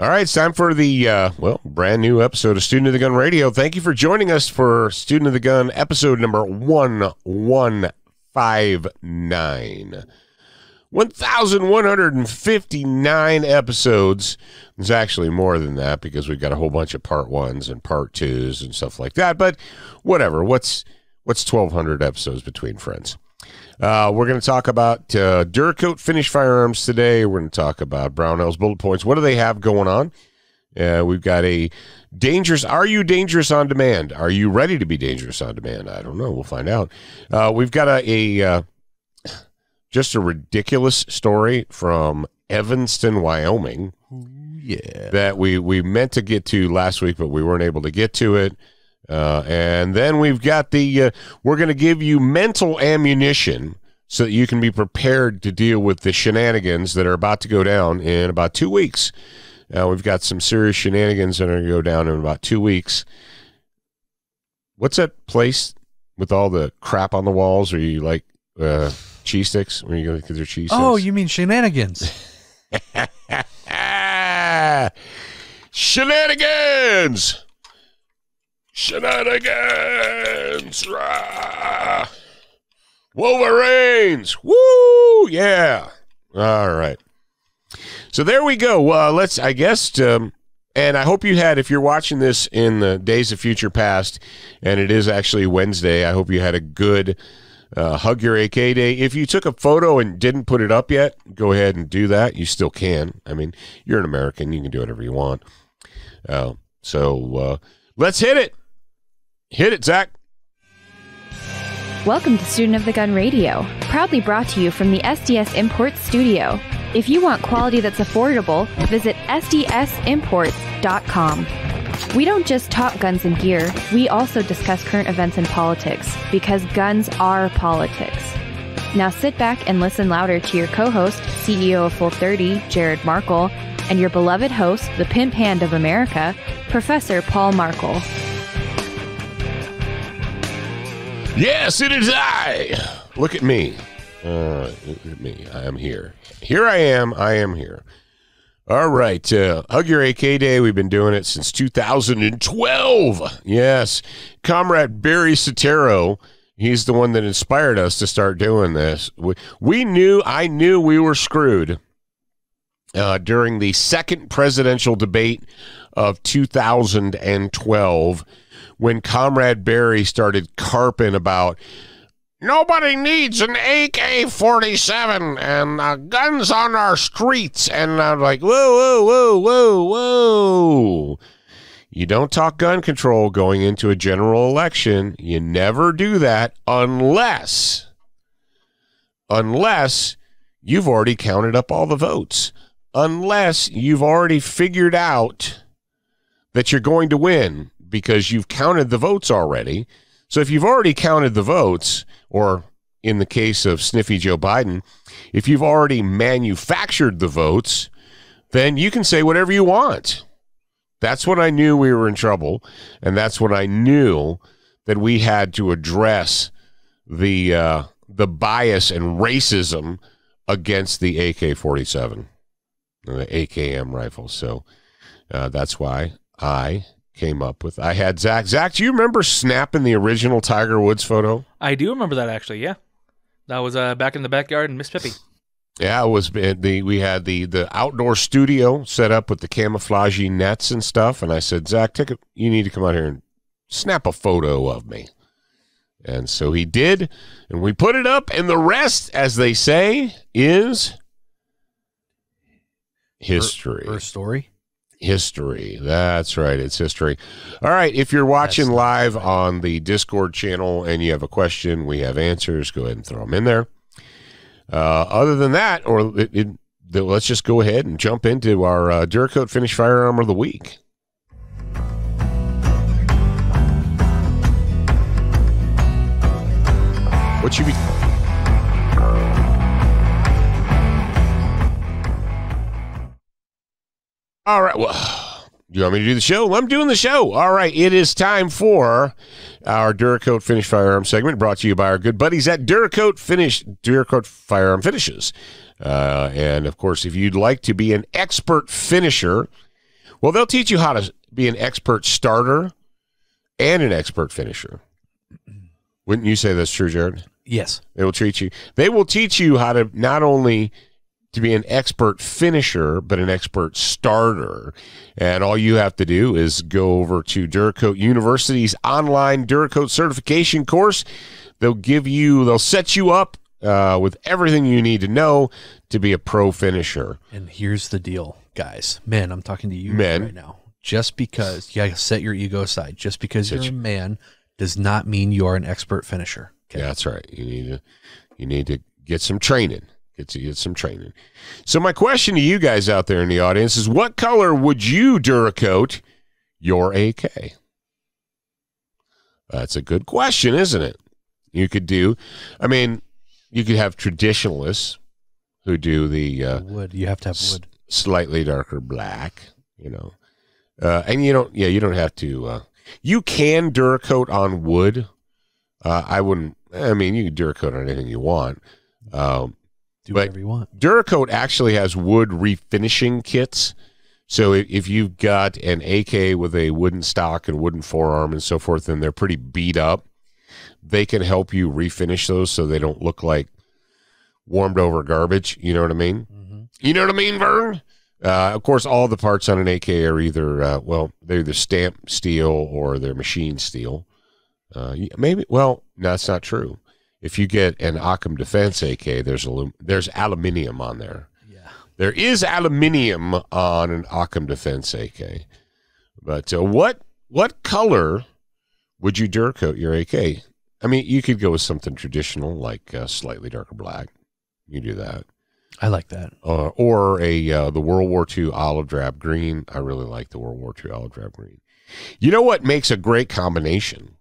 All right, it's time for the, well, brand new episode of Student of the Gun Radio. Thank you for joining us for Student of the Gun episode number 1159. 1,159 episodes. There's actually more than that because we've got a whole bunch of part ones and part twos and stuff like that. But whatever, what's 1,200 episodes between friends? We're going to talk about Duracoat finished firearms today. We're going to talk about Brownell's bullet points. What do they have going on? We've got a dangerous. Are you dangerous on demand? Are you ready to be dangerous on demand? I don't know. We'll find out. We've got just a ridiculous story from Evanston, Wyoming. Yeah, that we meant to get to last week, but we weren't able to get to it. And then we've got the, we're going to give you mental ammunition so that you can be prepared to deal with the shenanigans that are about to go down in about 2 weeks. We've got some serious shenanigans that are going to go down in about 2 weeks. What's that place with all the crap on the walls? Are you like, cheese sticks? Where you going to get their cheese sticks? Oh, you mean shenanigans. Shenanigans! Shenanigans! Rah! Wolverines! Woo! Yeah! All right. So there we go. Let's, I guess, and I hope you had, if you're watching this in the days of future past, and it is actually Wednesday, I hope you had a good Hug Your AK Day. If you took a photo and didn't put it up yet, go ahead and do that. You still can. I mean, you're an American. You can do whatever you want. So let's hit it. Hit it, Zach. Welcome to Student of the Gun Radio, proudly brought to you from the SDS Imports studio. If you want quality that's affordable, visit SDSimports.com. We don't just talk guns and gear, we also discuss current events and politics, because guns are politics. Now sit back and listen louder to your co-host, CEO of Full30, Jarrad Markel, and your beloved host, the pimp hand of America, Professor Paul Markel. Yes, it is I. Look at me. Look at me. I am here. Here I am. I am here. All right. Hug Your AK Day. We've been doing it since 2012. Yes. Comrade Barry Sotero. He's the one that inspired us to start doing this. I knew we were screwed during the second presidential debate of 2012. When Comrade Barry started carping about nobody needs an AK-47 and guns on our streets, and I'm like, whoa, whoa, whoa, whoa, whoa! You don't talk gun control going into a general election. You never do that unless you've already counted up all the votes, unless you've already figured out that you're going to win, because you've counted the votes already. So if you've already counted the votes, or in the case of Sniffy Joe Biden, if you've already manufactured the votes, then you can say whatever you want. That's when I knew we were in trouble, and that's when I knew that we had to address the bias and racism against the AK-47 and the AKM rifles. So that's why I came up with. I had Zach. Zach, do you remember snapping the original Tiger Woods photo? I do remember that, actually. Yeah, that was back in the backyard in Miss Pippi. Yeah, it was. We had the outdoor studio set up with the camouflagey nets and stuff, and I said, Zach, you need to come out here and snap a photo of me. And so he did, and we put it up, and the rest, as they say, is history. Her story. History. That's right. It's history. All right. If you're watching live on the Discord channel and you have a question, we have answers. Go ahead and throw them in there. Other than that, or let's just go ahead and jump into our Duracoat Finished Firearm of the Week. What should we... All right, well, do you want me to do the show? I'm doing the show. All right, it is time for our Duracoat Finished Firearm segment, brought to you by our good buddies at Duracoat Firearm Finishes. And, of course, if you'd like to be an expert finisher Well, they'll teach you how to be an expert starter and an expert finisher. Wouldn't you say that's true, Jarrad? Yes. They will treat you. They will teach you how to not only to be an expert finisher, but an expert starter. And all you have to do is go over to Duracoat University's online Duracoat certification course. They'll give you, they'll set you up with everything you need to know to be a pro finisher. And here's the deal, guys. Men, I'm talking to you men right now. Just because, you gotta set your ego aside. Just because you're a man does not mean you are an expert finisher. Okay? Yeah, that's right. You need to get some training. Get some training. So my question to you guys out there in the audience is, what color would you Duracoat your AK? That's a good question, isn't it? You could do, I mean, you could have traditionalists who do the wood. You have to have wood, slightly darker black, you know, and you don't. Yeah, you don't have to. You can Duracoat on wood. I wouldn't. I mean, you can Duracoat on anything you want. Do whatever you want. Duracoat actually has wood refinishing kits. So if you've got an AK with a wooden stock and wooden forearm and so forth, and they're pretty beat up, they can help you refinish those so they don't look like warmed over garbage. You know what I mean? Mm-hmm. You know what I mean, Vern? Of course, all the parts on an AK are either, well, they're either stamped steel or they're machine steel. Maybe, well, no, that's not true. If you get an Occam Defense AK, there's aluminium on there. Yeah, there is aluminium on an Occam Defense AK. But what color would you Duracoat your AK? I mean, you could go with something traditional like slightly darker black. You do that. I like that. Or a the World War II olive drab green. I really like the World War II olive drab green. You know what makes a great combination?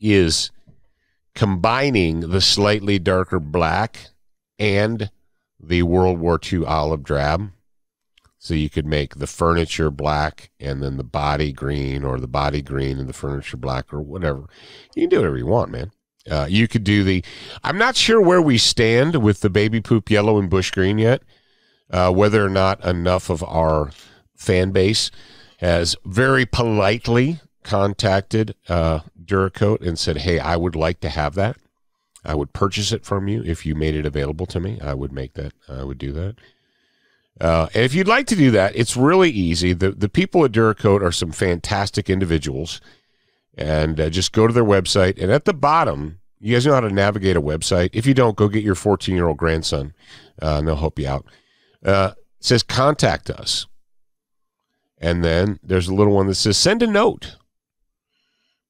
Is combining the slightly darker black and the World War II olive drab. So you could make the furniture black and then the body green, or the body green and the furniture black, or whatever. You can do whatever you want, man. You could do the, I'm not sure where we stand with the baby poop yellow and bush green yet, whether or not enough of our fan base has very politely contacted Duracoat and said, hey, I would like to have that. I would purchase it from you if you made it available to me. I would make that. I would do that. And if you'd like to do that, it's really easy. The people at Duracoat are some fantastic individuals. And just go to their website. And at the bottom, you guys know how to navigate a website. If you don't, go get your 14-year-old grandson, and they'll help you out. It says, contact us. And then there's a little one that says, send a note.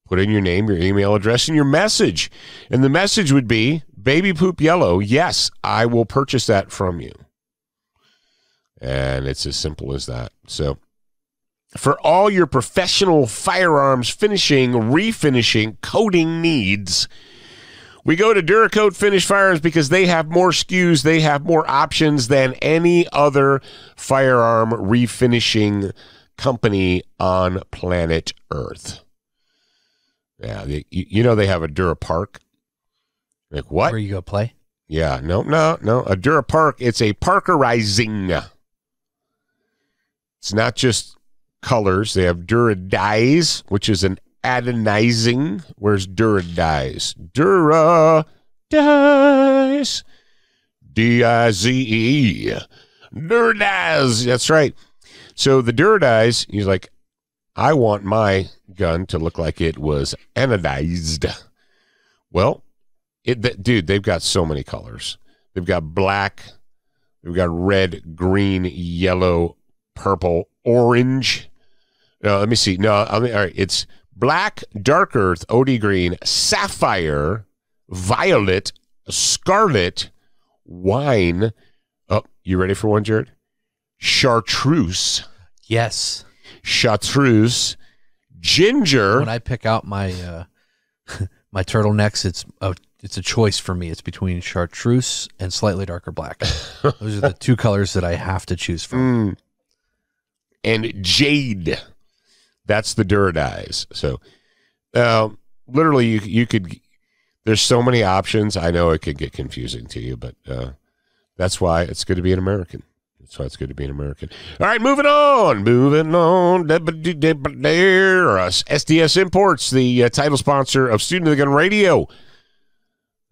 Put in your name, your email address, and your message. And the message would be, baby poop yellow, yes, I will purchase that from you. And it's as simple as that. So for all your professional firearms finishing, refinishing, coating needs, we go to Duracoat Finish Firearms because they have more SKUs, they have more options than any other firearm refinishing company on planet Earth. Yeah, you know they have a Durapark. Like what? Where you go play? Yeah, no. A Durapark, it's a parkerizing. It's not just colors. They have Dura-dyes, which is an adenizing. Where's Dura-dyes? Dura-dyes. D-I-Z-E. Dura-dyes. That's right. So the Dura-dyes, he's like, I want my gun to look like it was anodized. Well, dude, they've got so many colors. They've got black, they've got red, green, yellow, purple, orange. No, let me see. No, I mean, all right. It's black, dark earth, OD green, sapphire, violet, scarlet, wine. Oh, you ready for one, Jarrad? Chartreuse. Yes. Chartreuse, ginger. When I pick out my my turtlenecks, it's a choice for me. It's between chartreuse and slightly darker black. Those are the two colors that I have to choose from. Mm. And jade. That's the Dura-dyes. So literally you could, there's so many options. I know it could get confusing to you, but that's why it's good to be an American. So it's good to be an American. All right, moving on. Moving on. SDS Imports, the title sponsor of Student of the Gun Radio.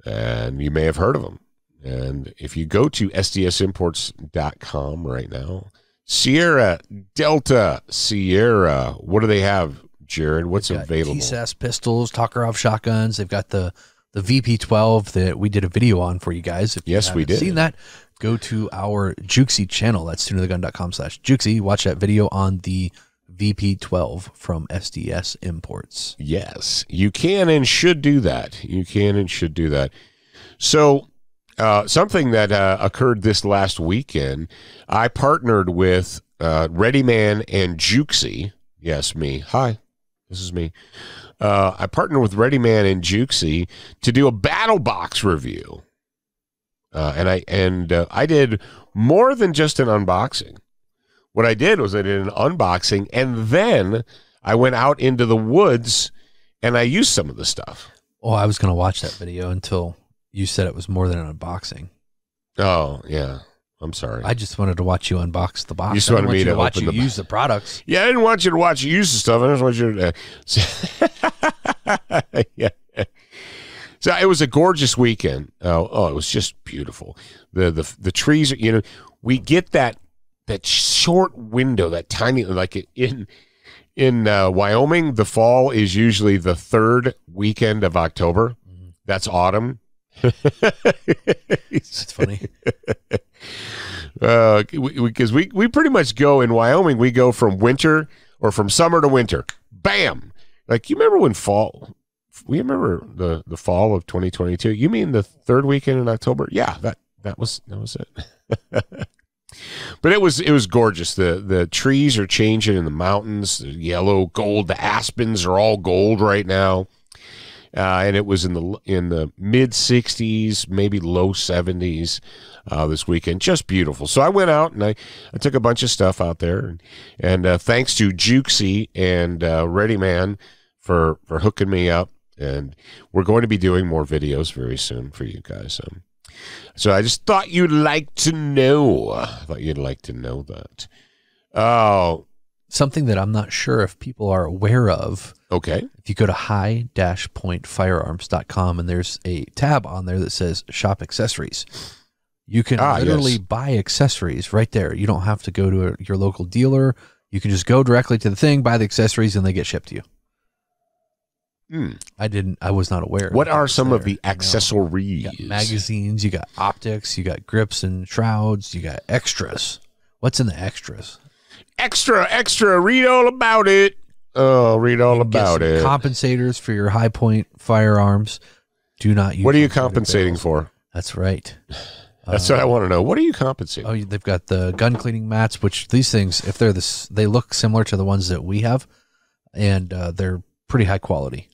And you may have heard of them. And if you go to SDSimports.com right now, Sierra Delta Sierra, what do they have, Jared? What's available? TSS pistols, Tokarev shotguns. They've got the VP12 that we did a video on for you guys. If yes, we did. Seen that? Go to our Juxxi channel. That's studentofthegun.com/Juxxi. Watch that video on the VP12 from SDS Imports. Yes, you can and should do that. You can and should do that. So something that occurred this last weekend, I partnered with Ready Man and Juxxi. Yes, me. Hi, this is me. I partnered with Ready Man and Juxxi to do a battle box review. And I did more than just an unboxing. What I did was I did an unboxing, and then I went out into the woods, and I used some of the stuff. Oh, I was going to watch that video until you said it was more than an unboxing. Oh, yeah. I'm sorry. I just wanted to watch you unbox the box. You just wanted me to watch you use the products. Yeah, I didn't want you to watch you use the stuff. I just want you to... yeah. So it was a gorgeous weekend. Oh, it was just beautiful. The trees, you know, we get that short window, that tiny, like in Wyoming, the fall is usually the third weekend of October. That's autumn. That's funny. Because we pretty much go in Wyoming, we go from winter or from summer to winter. Bam! Like, you remember when fall... We remember the fall of 2022. You mean the third weekend in October? Yeah, that was it. But it was gorgeous. The trees are changing in the mountains. The yellow, gold. The aspens are all gold right now. And it was in the mid 60s, maybe low 70s this weekend. Just beautiful. So I went out and I took a bunch of stuff out there, and thanks to Juxxi and Ready Man for hooking me up. And we're going to be doing more videos very soon for you guys. So I just thought you'd like to know. I thought you'd like to know that. Oh. Something that I'm not sure if people are aware of. Okay. If you go to hi-pointfirearms.com, and there's a tab on there that says Shop Accessories. You can literally buy accessories right there. You don't have to go to your local dealer. You can just go directly to the thing, buy the accessories, and they get shipped to you. I was not aware. What are some of the accessories? You got magazines, you got optics, you got grips and shrouds, you got extras. What's in the extras? Extra, extra, read all about it. Oh, read all about it. Compensators for your Hi-Point firearms. Do not use. What are you compensating for? That's right. That's what I want to know. What are you compensating? Oh, they've got the gun cleaning mats, which these things, if they're this, they look similar to the ones that we have, and they're pretty high quality.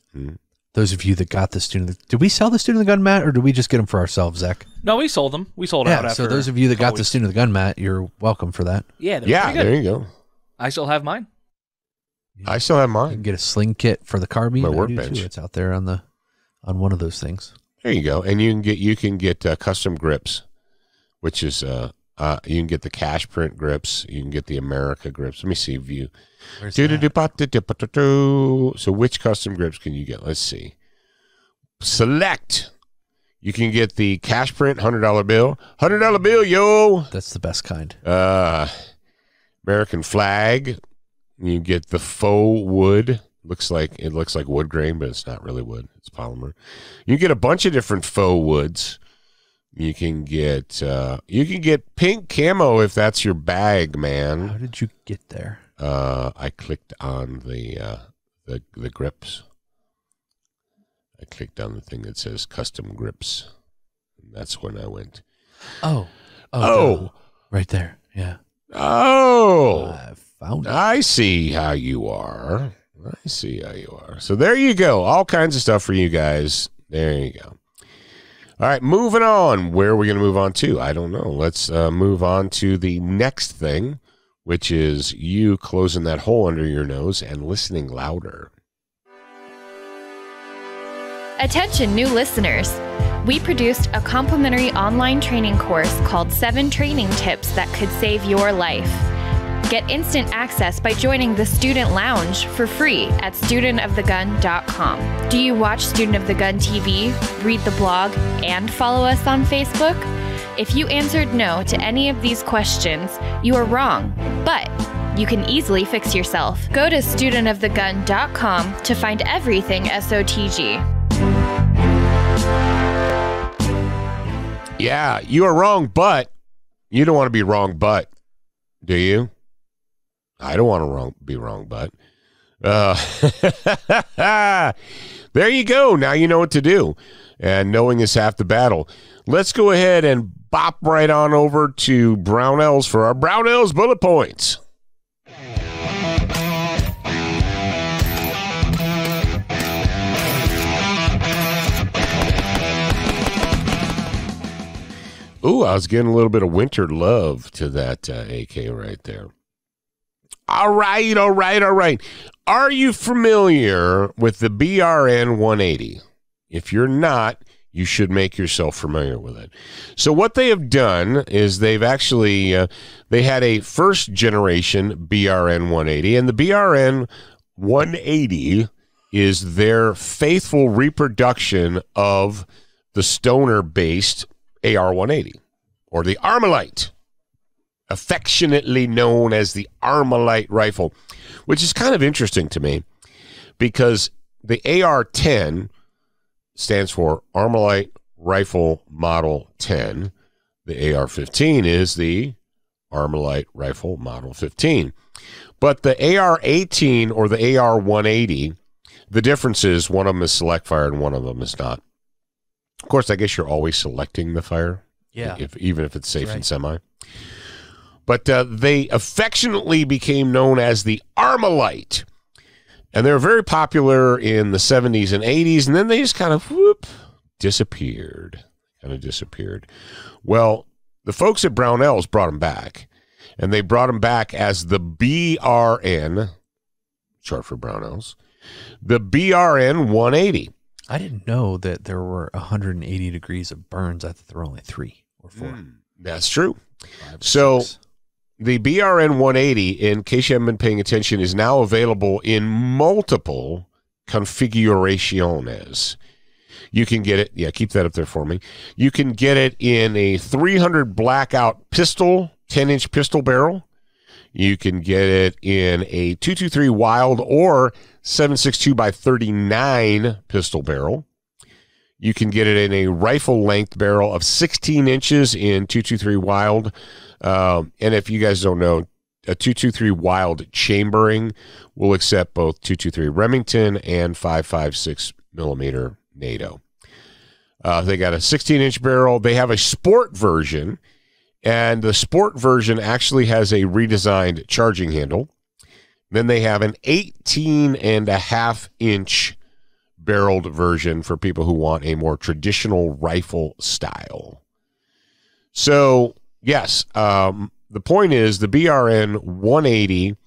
Those of you that got the student, did we sell the Student of the Gun mat, or did we just get them for ourselves, Zach? No, we sold them. We sold out. After, so those of you that got the Student of the Gun mat, you're welcome for that. Yeah, there you go. I still have mine. I still have mine. You can get a sling kit for the carbine. My workbench. It's out there on one of those things. There you go, and you can get custom grips, which is you can get the cash print grips. You can get the America grips. Let me see. View. So which custom grips can you get? Let's see. Select. You can get the cash print $100 bill. $100 bill, yo. That's the best kind. American flag. You get the faux wood. It looks like wood grain, but it's not really wood. It's polymer. You get a bunch of different faux woods. You can get pink camo if that's your bag, man. How did you get there? I clicked on the grips. I clicked on the thing that says custom grips. And that's when I went. Oh, right there. Yeah. Oh, I found it. I see how you are. I see how you are. So there you go. All kinds of stuff for you guys. There you go. All right, moving on. Where are we going to move on to? I don't know. Let's move on to the next thing, which is you closing that hole under your nose and listening louder. Attention, new listeners. We produced a complimentary online training course called 7 Training Tips That Could Save Your Life. Get instant access by joining the Student Lounge for free at studentofthegun.com. Do you watch Student of the Gun TV, read the blog, and follow us on Facebook? If you answered no to any of these questions, you are wrong, but you can easily fix yourself. Go to studentofthegun.com to find everything SOTG. Yeah, you are wrong, but you don't want to be wrong, but do you? I don't want to be wrong, but. There you go. Now you know what to do. And knowing is half the battle. Let's go ahead and bop right on over to Brownells for our Brownells bullet points. Ooh, I was getting a little bit of winter love to that AK right there. All right. Are you familiar with the BRN 180? If you're not, you should make yourself familiar with it. So what they have done is they've actually, they had a first generation BRN 180, and the BRN 180 is their faithful reproduction of the Stoner-based AR-180, or the Armalite, affectionately known as the Armalite rifle, which is kind of interesting to me because the AR-10 stands for Armalite Rifle Model 10. The AR-15 is the Armalite Rifle Model 15. But the AR-18 or the AR-180, the difference is one of them is select fire and one of them is not. Of course, I guess you're always selecting the fire, yeah. Even if it's safe and semi. But they affectionately became known as the Armalite, and they were very popular in the 70s and 80s, and then they just kind of disappeared, Well, the folks at Brownells brought them back, and they brought them back as the BRN, short for Brownells, the BRN 180. I didn't know that there were 180 degrees of burns. I thought there were only 3 or 4. That's true. So the BRN 180, in case you haven't been paying attention, is now available in multiple configuraciones. You can get it. Yeah, keep that up there for me. You can get it in a 300 blackout pistol, 10-inch pistol barrel. You can get it in a 223 Wild or 7.62x39 pistol barrel. You can get it in a rifle length barrel of 16 inches in 223 Wild. And if you guys don't know, a 223 Wild chambering will accept both 223 Remington and 5.56 millimeter NATO. They got a 16-inch barrel. They have a sport version. And the sport version actually has a redesigned charging handle. Then they have an 18.5-inch barreled version for people who want a more traditional rifle style. So, yes, the point is the BRN 180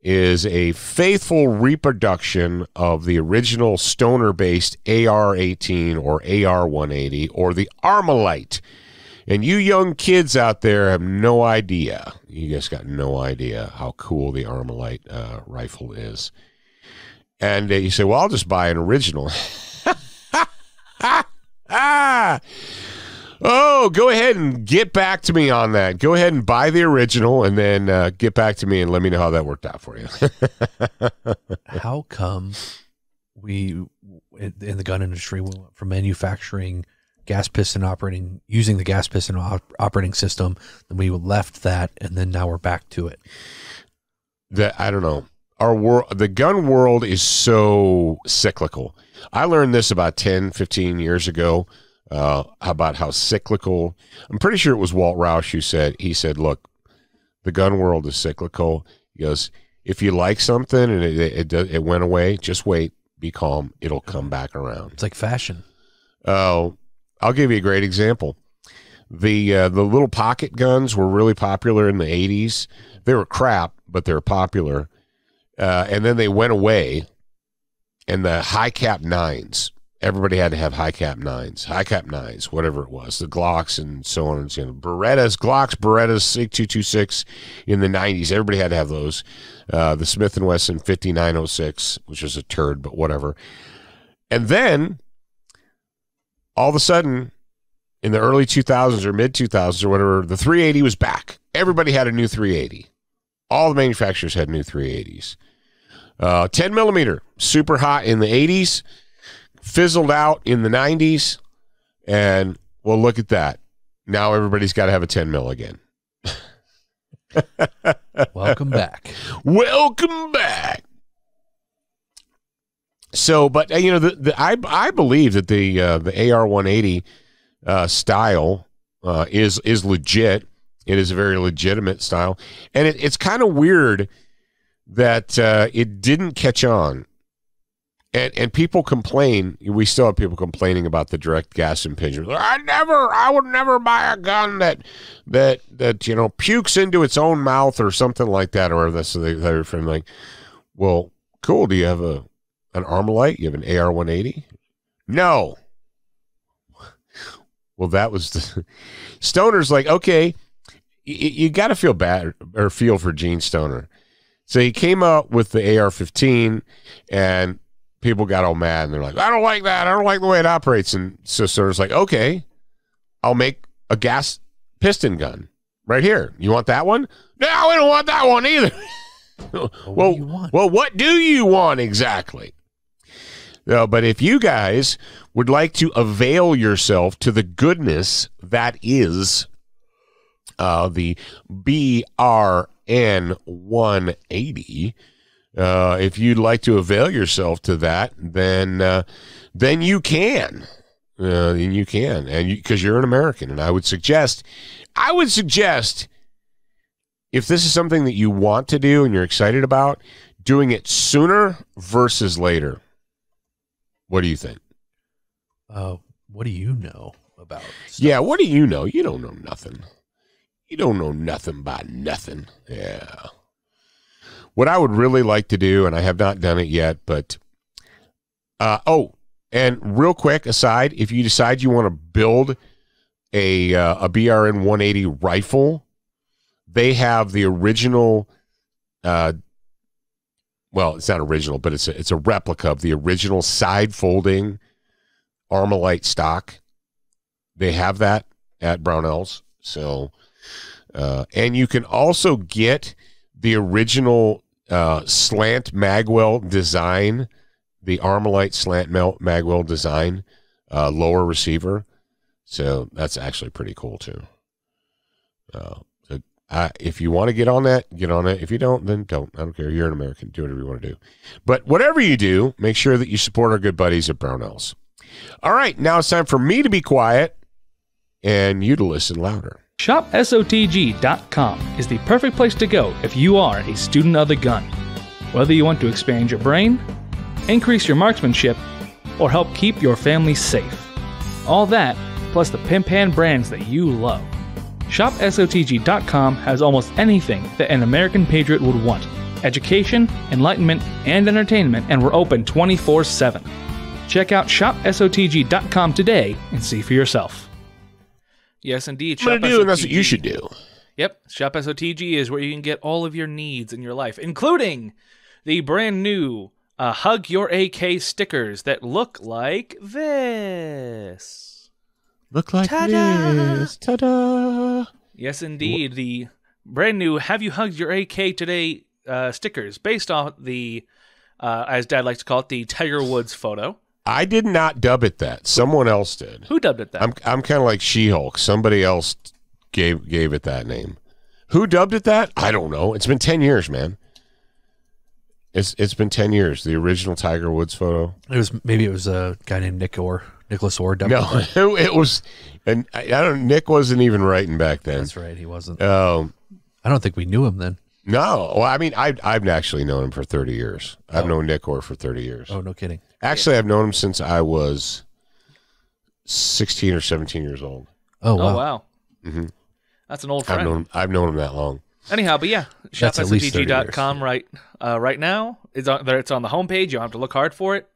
is a faithful reproduction of the original Stoner-based AR-18 or AR-180 or the Armalite. And you young kids out there have no idea. You just got no idea how cool the Armalite rifle is. And you say, well, I'll just buy an original. Oh, go ahead and get back to me on that. Go ahead and buy the original and then get back to me and let me know how that worked out for you. How come we, in the gun industry, we went from manufacturing gas piston operating, using the gas piston operating system, then we left that, and then now we're back to it? That I don't know. Our world, the gun world, is so cyclical. I learned this about 10, 15 years ago about how cyclical. I'm pretty sure it was Walt Rauch who said, he said, look, the gun world is cyclical. He goes, if you like something and it went away, just wait, be calm, it'll come back around. It's like fashion. Oh, I'll give you a great example. The little pocket guns were really popular in the 80s. They were crap, but they were popular. And then they went away, and the high cap 9s everybody had to have high cap nines, whatever it was, the Glocks and so on and so on. Berettas, Glocks, Berettas, .226 in the 90s. Everybody had to have those. The Smith & Wesson 5906, which was a turd, but whatever. And then all of a sudden, in the early 2000s or mid 2000s or whatever, the 380 was back. Everybody had a new 380. All the manufacturers had new 380s. 10 millimeter, super hot in the 80s. Fizzled out in the 90s, and well, look at that. Now everybody's got to have a 10 mil again. Welcome back. Welcome back. So, but you know, I believe that the AR-180 style is legit. It is a very legitimate style, and it's kind of weird that it didn't catch on. And people complain. We still have people complaining about the direct gas impingement. I would never buy a gun that you know pukes into its own mouth or something like that. Or that's they're from like, well, cool. Do you have an Armalite? You have an AR-180? No. Well, that was the Stoner's like, okay, you got to feel bad or feel for Gene Stoner. So he came up with the AR-15 and. People got all mad and they're like, I don't like that. I don't like the way it operates. And so Stoner's like, okay, I'll make a gas piston gun right here. You want that one? No, we don't want that one either. Well, what do you want exactly? No, but if you guys would like to avail yourself to the goodness that is the BRN 180, if you'd like to avail yourself to that, then you can, and because you're an American, and I would suggest, if this is something that you want to do and you're excited about, doing it sooner versus later. What do you think? What do you know about stuff? Yeah, what do you know? You don't know nothing. You don't know nothing by nothing. Yeah. What I would really like to do, and I have not done it yet, but, and real quick aside, if you decide you want to build a BRN 180 rifle, they have the original, well, it's not original, but it's a replica of the original side folding Armalite stock. They have that at Brownells. So, and you can also get the original, slant magwell design, the Armalite slant magwell design, lower receiver. So that's actually pretty cool too. If you want to get on that, get on it. If you don't, then don't. I don't care. You're an American. Do whatever you want to do. But whatever you do, make sure that you support our good buddies at Brownells. All right, now it's time for me to be quiet and you to listen louder. ShopSOTG.com is the perfect place to go if you are a student of the gun. Whether you want to expand your brain, increase your marksmanship, or help keep your family safe. All that, plus the pimp hand brands that you love. ShopSOTG.com has almost anything that an American patriot would want. Education, enlightenment, and entertainment, and we're open 24/7. Check out ShopSOTG.com today and see for yourself. Yes, indeed. Shop SOTG. And that's what you should do. Yep. Shop SOTG is where you can get all of your needs in your life, including the brand new Hug Your AK stickers that look like this. Look like this. Ta-da. Yes, indeed. The brand new Have You Hugged Your AK Today stickers based on the, as Dad likes to call it, the Tiger Woods photo. I did not dub it that. Someone else did. Who dubbed it that? I'm kind of like She-Hulk. Somebody else gave it that name. Who dubbed it that? I don't know. It's been 10 years, man. It's been 10 years. The original Tiger Woods photo. Maybe it was a guy named Nick Orr. Nicholas Orr dubbed it. No, it was, and I don't. Nick wasn't even writing back then. That's right. He wasn't. I don't think we knew him then. No. Well, I mean, I've actually known him for 30 years. I've known Nick Orr for 30 years. Oh, no kidding. Actually, I've known him since I was 16 or 17 years old. Oh, wow. Oh, wow. Mm-hmm. That's an old friend. I've known him that long. Anyhow, but yeah, shopsotg.com right now. It's on the homepage. You don't have to look hard for it.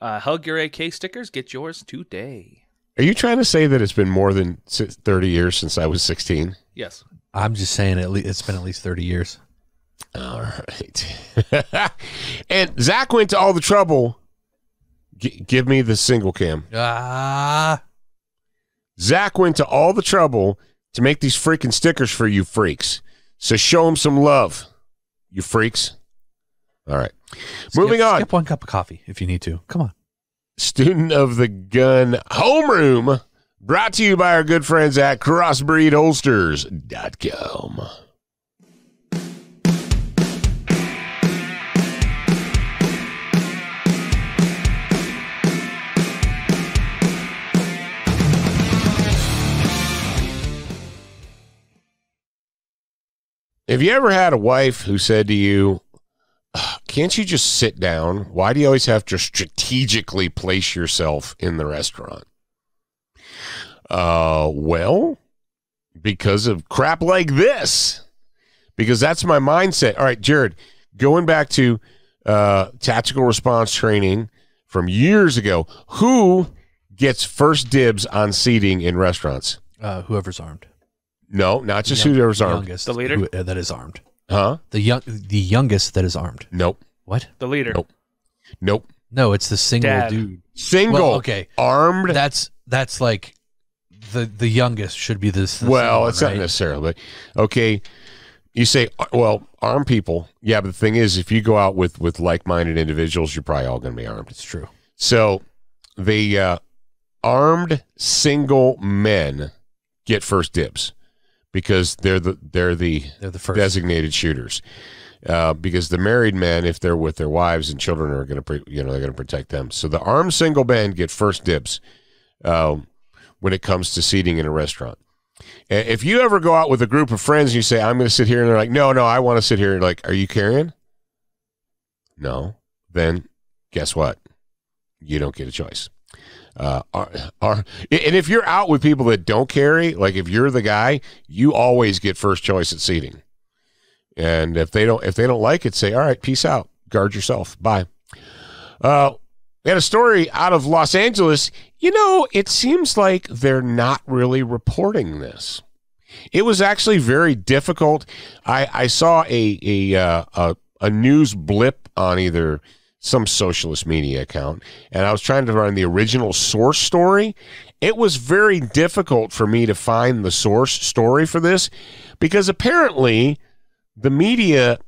Hug Your AK stickers. Get yours today. Are you trying to say that it's been more than 30 years since I was 16? Yes. I'm just saying it's been at least 30 years. All right. And Zach went to all the trouble. Give me the single cam. Zach went to all the trouble to make these freaking stickers for you freaks. So show him some love, you freaks. All right. Moving on. Skip one cup of coffee if you need to. Come on. Student of the Gun Homeroom, brought to you by our good friends at CrossbreedHolsters.com. Have you ever had a wife who said to you, "Can't you just sit down? Why do you always have to strategically place yourself in the restaurant?" Well, because of crap like this, because that's my mindset. All right, Jared, going back to tactical response training from years ago, who gets first dibs on seating in restaurants? Whoever's armed. No, not just whoever's armed. The leader that is armed. Huh? The youngest that is armed. Nope. What? The leader. Nope. Nope. No, it's the single dude. Single. Well, okay. Armed. That's like the youngest should be this. Well, it's not necessarily. Okay. You say, well, armed people. Yeah, but the thing is, if you go out with like-minded individuals, you're probably all going to be armed. It's true. So the armed single men get first dibs, because they're the first designated shooters, because the married men, if they're with their wives and children, are going to they're going to protect them. So the armed single men get first dibs when it comes to seating in a restaurant. And if you ever go out with a group of friends and you say, "I'm going to sit here," and they're like, "No, I want to sit here," you're like, "Are you carrying?" No. Then guess what? You don't get a choice. And if you're out with people that don't carry, like if you're the guy, you always get first choice at seating. And if they don't like it, say, "All right, peace out. Guard yourself. Bye." We had a story out of Los Angeles. You know, it seems like they're not really reporting this. It was actually very difficult. I saw a news blip on either some socialist media account, and I was trying to find the original source story. It was very difficult for me to find the source story for this, because apparently the media,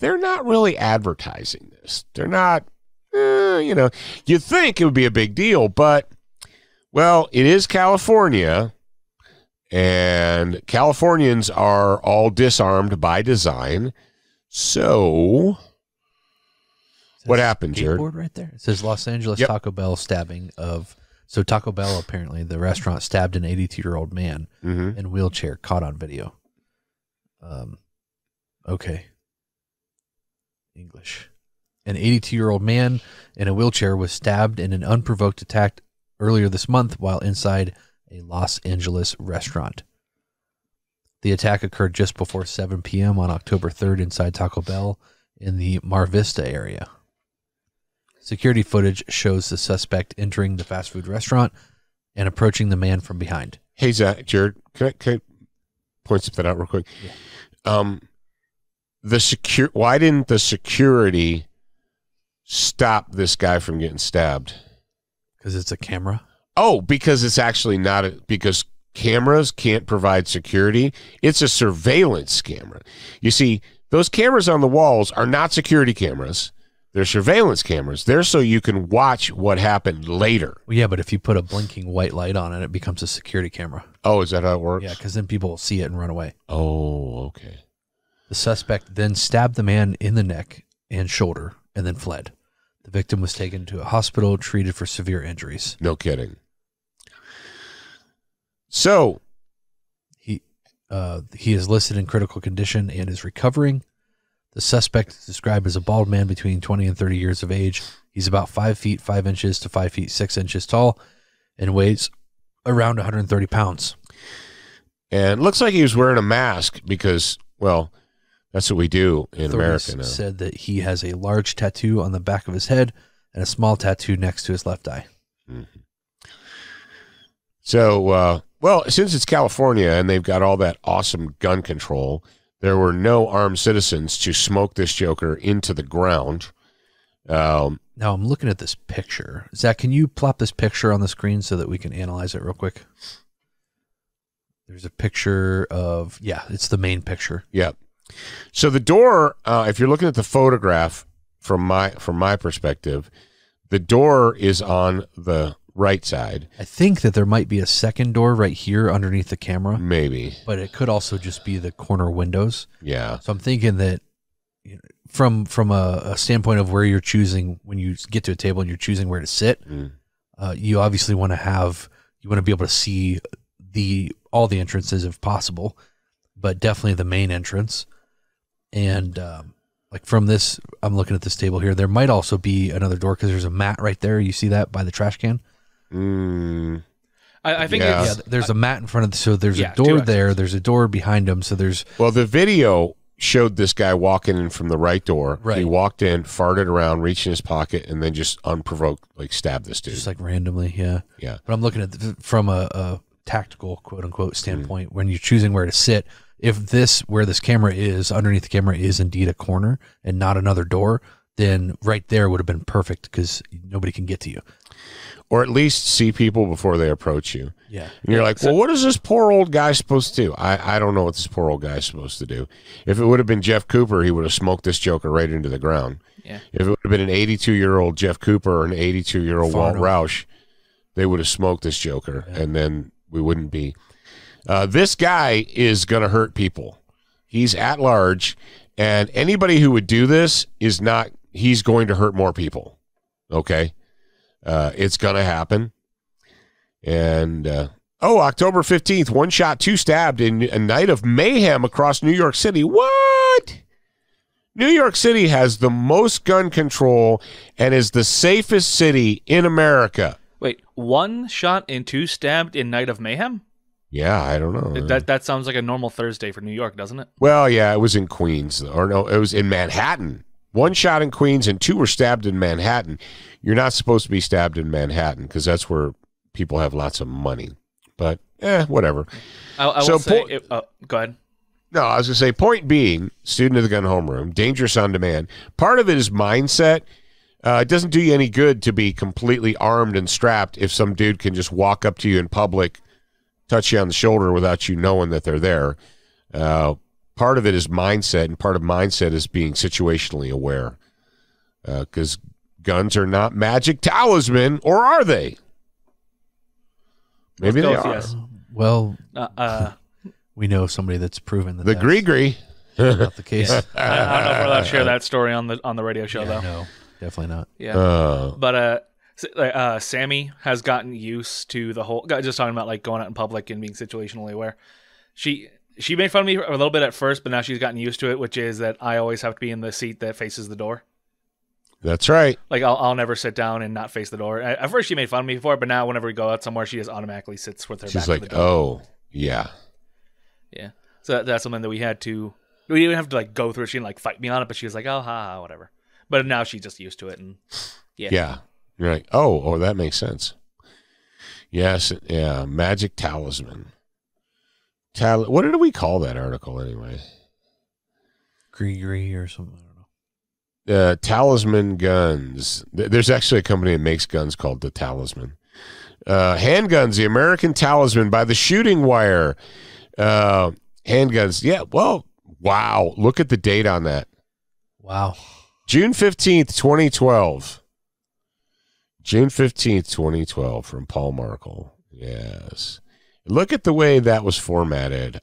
they're not really advertising this. They're not, you'd think it would be a big deal, but, well, it is California, and Californians are all disarmed by design, so... What happened, Jared? Right there. It says Los Angeles Taco Bell stabbing of... So Taco Bell, apparently, the restaurant stabbed an 82-year-old man in a wheelchair, caught on video. Okay. English. An 82-year-old man in a wheelchair was stabbed in an unprovoked attack earlier this month while inside a Los Angeles restaurant. The attack occurred just before 7 p.m. on October 3rd inside Taco Bell in the Mar Vista area. Security footage shows the suspect entering the fast food restaurant and approaching the man from behind. Hey, Zach, Jared, can I point something out real quick? Yeah. Why didn't the security stop this guy from getting stabbed? Because it's a camera. Oh, because it's actually not because cameras can't provide security. It's a surveillance camera. You see, those cameras on the walls are not security cameras. They're surveillance cameras. They're so you can watch what happened later. Well, yeah, but if you put a blinking white light on it, it becomes a security camera. Oh, is that how it works? Yeah, because then people will see it and run away. Oh, okay. The suspect then stabbed the man in the neck and shoulder and then fled. The victim was taken to a hospital, treated for severe injuries. No kidding. So... he is listed in critical condition and is recovering. The suspect is described as a bald man between 20 and 30 years of age. He's about 5 feet, 5 inches to 5 feet, 6 inches tall and weighs around 130 pounds. And it looks like he was wearing a mask because, well, that's what we do in America now. Said that he has a large tattoo on the back of his head and a small tattoo next to his left eye. Mm-hmm. So, well, since it's California and they've got all that awesome gun control, there were no armed citizens to smoke this joker into the ground. Now I'm looking at this picture. Zach, can you plop this picture on the screen so that we can analyze it real quick? There's a picture of, yeah, it's the main picture. Yeah. So the door, if you're looking at the photograph from my perspective, the door is on the right side. I think that there might be a second door right here underneath the camera. Maybe. But it could also just be the corner windows. Yeah. So I'm thinking that, you know, from a standpoint of where you're choosing, when you get to a table and you're choosing where to sit, you obviously want to have, you want to be able to see all the entrances if possible, but definitely the main entrance. And like from this, I'm looking at this table here, there might also be another door because there's a mat right there. You see that by the trash can? Mm. I think yeah. It's, yeah, there's a mat in front of the, so there's yeah, a door there. There's a door behind him. So there's, well, the video showed this guy walking in from the right door. Right. He walked in, farted around, reached in his pocket, and then just unprovoked, like stabbed this dude. Just like randomly. Yeah. Yeah. But I'm looking at the, from a tactical quote unquote standpoint, when you're choosing where to sit, if this, where this camera is underneath the camera is indeed a corner and not another door, then right there would have been perfect because nobody can get to you. Or at least see people before they approach you. Yeah. And you're like, well, what is this poor old guy supposed to do? I don't know what this poor old guy is supposed to do. If it would have been Jeff Cooper, he would have smoked this joker right into the ground. Yeah. If it would have been an 82-year-old Jeff Cooper or an 82-year-old Walt Rauch, they would have smoked this joker, yeah, and then we wouldn't be. This guy is going to hurt people. He's at large, and anybody who would do this is not, he's going to hurt more people. Okay? It's going to happen. And, oh, October 15th, one shot, two stabbed in a night of mayhem across New York City. What? New York City has the most gun control and is the safest city in America. Wait, one shot and two stabbed in night of mayhem? Yeah, I don't know. That sounds like a normal Thursday for New York, doesn't it? Well, yeah, it was in Queens. Or no, it was in Manhattan. One shot in Queens and two were stabbed in Manhattan. You're not supposed to be stabbed in Manhattan because that's where people have lots of money. But, eh, whatever. Go ahead. No, I was going to say, point being, Student of the Gun Homeroom, dangerous on demand. Part of it is mindset. It doesn't do you any good to be completely armed and strapped if some dude can just walk up to you in public, touch you on the shoulder without you knowing that they're there. Part of it is mindset, and part of mindset is being situationally aware, because guns are not magic talisman, or are they? Maybe they are. Yes. Well, we know somebody that's proven that the gree-gree. Not the case. I don't know if we're allowed to share that story on the radio show, yeah, though. No, definitely not. Yeah, but Sammy has gotten used to the whole, just talking about like going out in public and being situationally aware. She made fun of me a little bit at first, but now she's gotten used to it, which is that I always have to be in the seat that faces the door. That's right. Like I'll never sit down and not face the door. At first she made fun of me for it, but now whenever we go out somewhere, she just automatically sits with her back to the door. She's like, oh, yeah. Yeah. So that's something that we didn't have to like go through it. She didn't like fight me on it, but she was like, oh, ha, ha, whatever. But now she's just used to it. And yeah. Yeah. You're like, oh, that makes sense. Yes. Yeah. Magic talisman. What did we call that article anyway? Gree-gree or something. I don't know. Talisman guns. There's actually a company that makes guns called the Talisman. Handguns, the American Talisman by the Shooting Wire. Handguns. Yeah. Well, wow. Look at the date on that. Wow. June 15th, 2012. June 15th, 2012 from Paul Markel. Yes. Look at the way that was formatted.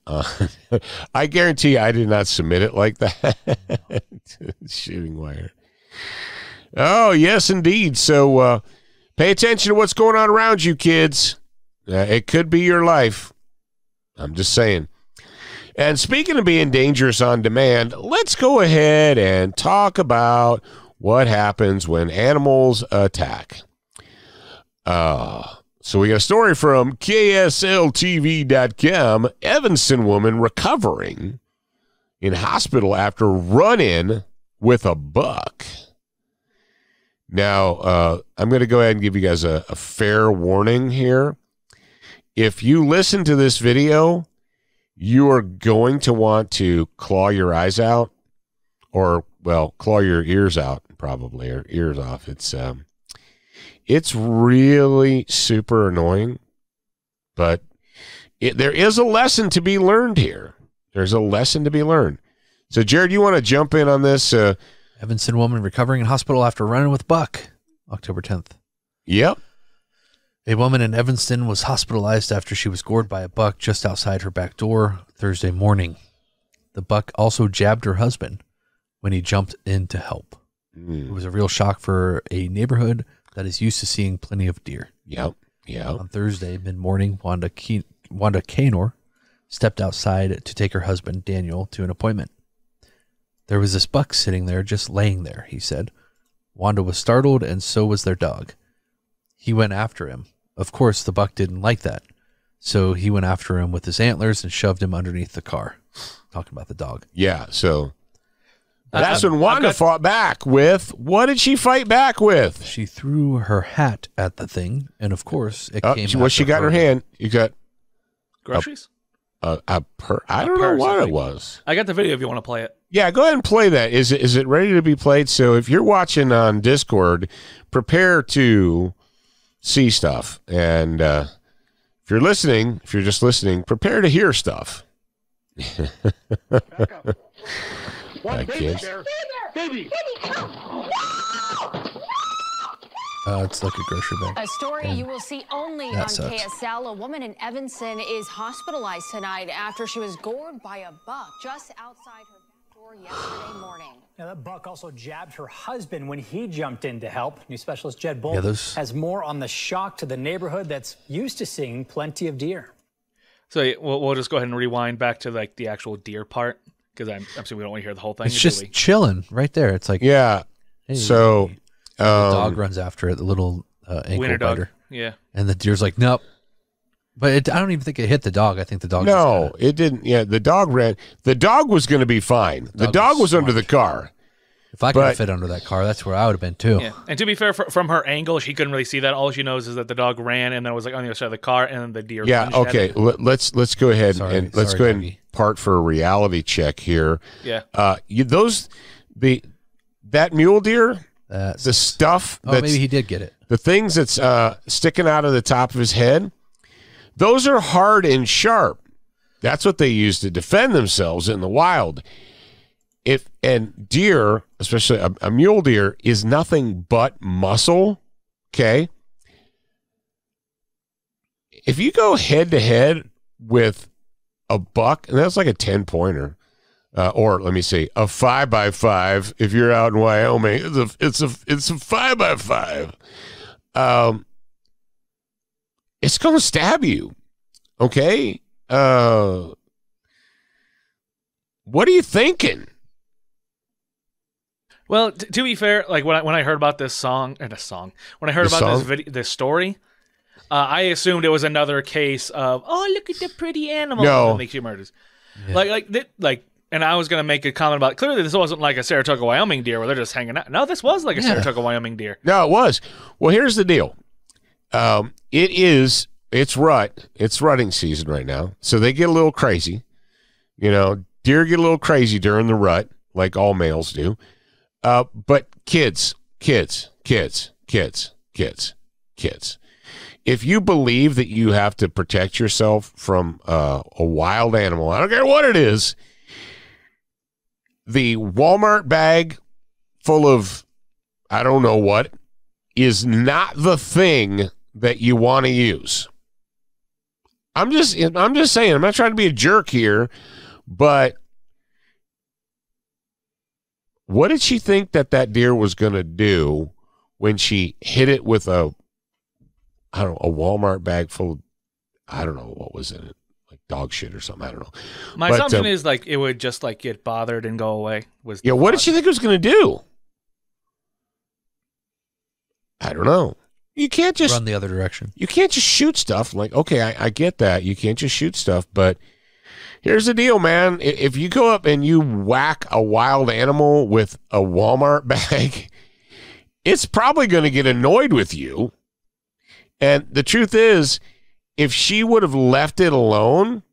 I guarantee I did not submit it like that. Shooting Wire. Oh, yes, indeed. So pay attention to what's going on around you, kids. It could be your life. I'm just saying. And speaking of being dangerous on demand, let's go ahead and talk about what happens when animals attack. So we got a story from KSLTV.com, Evanston woman recovering in hospital after run-in with a buck. Now, I'm going to go ahead and give you guys a fair warning here. If you listen to this video, you are going to want to claw your eyes out, or, well, claw your ears out, probably, or ears off. It's really super annoying, but there is a lesson to be learned here. There's a lesson to be learned. So, Jarrad, you want to jump in on this? Evanston woman recovering in hospital after running with buck, October 10th. Yep. A woman in Evanston was hospitalized after she was gored by a buck just outside her back door Thursday morning. The buck also jabbed her husband when he jumped in to help. Mm. It was a real shock for a neighborhood that is used to seeing plenty of deer. Yep. Yeah. On Thursday mid-morning, Wanda Kanor stepped outside to take her husband, Daniel, to an appointment. There was this buck sitting there, just laying there, he said. Wanda was startled, and so was their dog. He went after him. Of course, the buck didn't like that, so he went after him with his antlers and shoved him underneath the car. Talking about the dog. Yeah, so that's when Wanda fought back with... What did she fight back with? She threw her hat at the thing, and of course, it came out. What she got in her hand, you got... Groceries? I don't know what it was. I got the video if you want to play it. Yeah, go ahead and play that. Is it ready to be played? So if you're watching on Discord, prepare to see stuff. And if you're listening, if you're just listening, prepare to hear stuff. Back up. One baby there. Baby. Come. It's like a grocery bag. A story you will see only on KSL. A woman in Evanston is hospitalized tonight after she was gored by a buck just outside her back door yesterday morning. Now, that buck also jabbed her husband when he jumped in to help. New specialist Jed Bull has more on the shock to the neighborhood that's used to seeing plenty of deer. So we'll just go ahead and rewind back to like the actual deer part, because I'm assuming we don't want to hear the whole thing. It's just chilling right there. It's like, yeah. Hey, so... the dog runs after it, the little ankle biter. Yeah. And the deer's like, nope. But I don't even think it hit the dog. I think the dog... No, it didn't. Yeah, the dog ran. The dog was going to be fine. The dog was under the car. If I could have fit under that car, that's where I would have been too. Yeah. And to be fair, from her angle, she couldn't really see that. All she knows is that the dog ran and then was like on the other side of the car, and then the deer... Yeah, okay. Let's go ahead and part for a reality check here. Yeah. That mule deer... the stuff that's... Oh, maybe he did get it. The things that's sticking out of the top of his head, those are hard and sharp. That's what they use to defend themselves in the wild. And deer, especially a mule deer, is nothing but muscle, okay? If you go head-to-head with a buck, and that's like a 10-pointer, or let me see, a 5x5. If you're out in Wyoming, it's a 5x5. It's gonna stab you. Okay. What are you thinking? Well, to be fair, like when I heard about this song, this story, I assumed it was another case of, oh, look at the pretty animal. No, that makes you murders. Yeah. And I was going to make a comment about, clearly this wasn't like a Saratoga, Wyoming deer where they're just hanging out. No, this was like a Saratoga, Wyoming deer. No, it was. Well, here's the deal. It's rutting season right now. So they get a little crazy. You know, deer get a little crazy during the rut, like all males do. But kids. If you believe that you have to protect yourself from a wild animal, I don't care what it is, the Walmart bag full of I don't know what is not the thing that you want to use. I'm just saying, I'm not trying to be a jerk here, but what did she think that deer was going to do when she hit it with a Walmart bag full of, I don't know what was in it, like dog shit or something, I don't know. My assumption is like it would just like get bothered and go away. What did you think it was going to do? I don't know. You can't just run the other direction. You can't just shoot stuff. Like, okay, I get that. You can't just shoot stuff, but here's the deal, man. If you go up and you whack a wild animal with a Walmart bag, it's probably going to get annoyed with you. And the truth is, if she would have left it alone,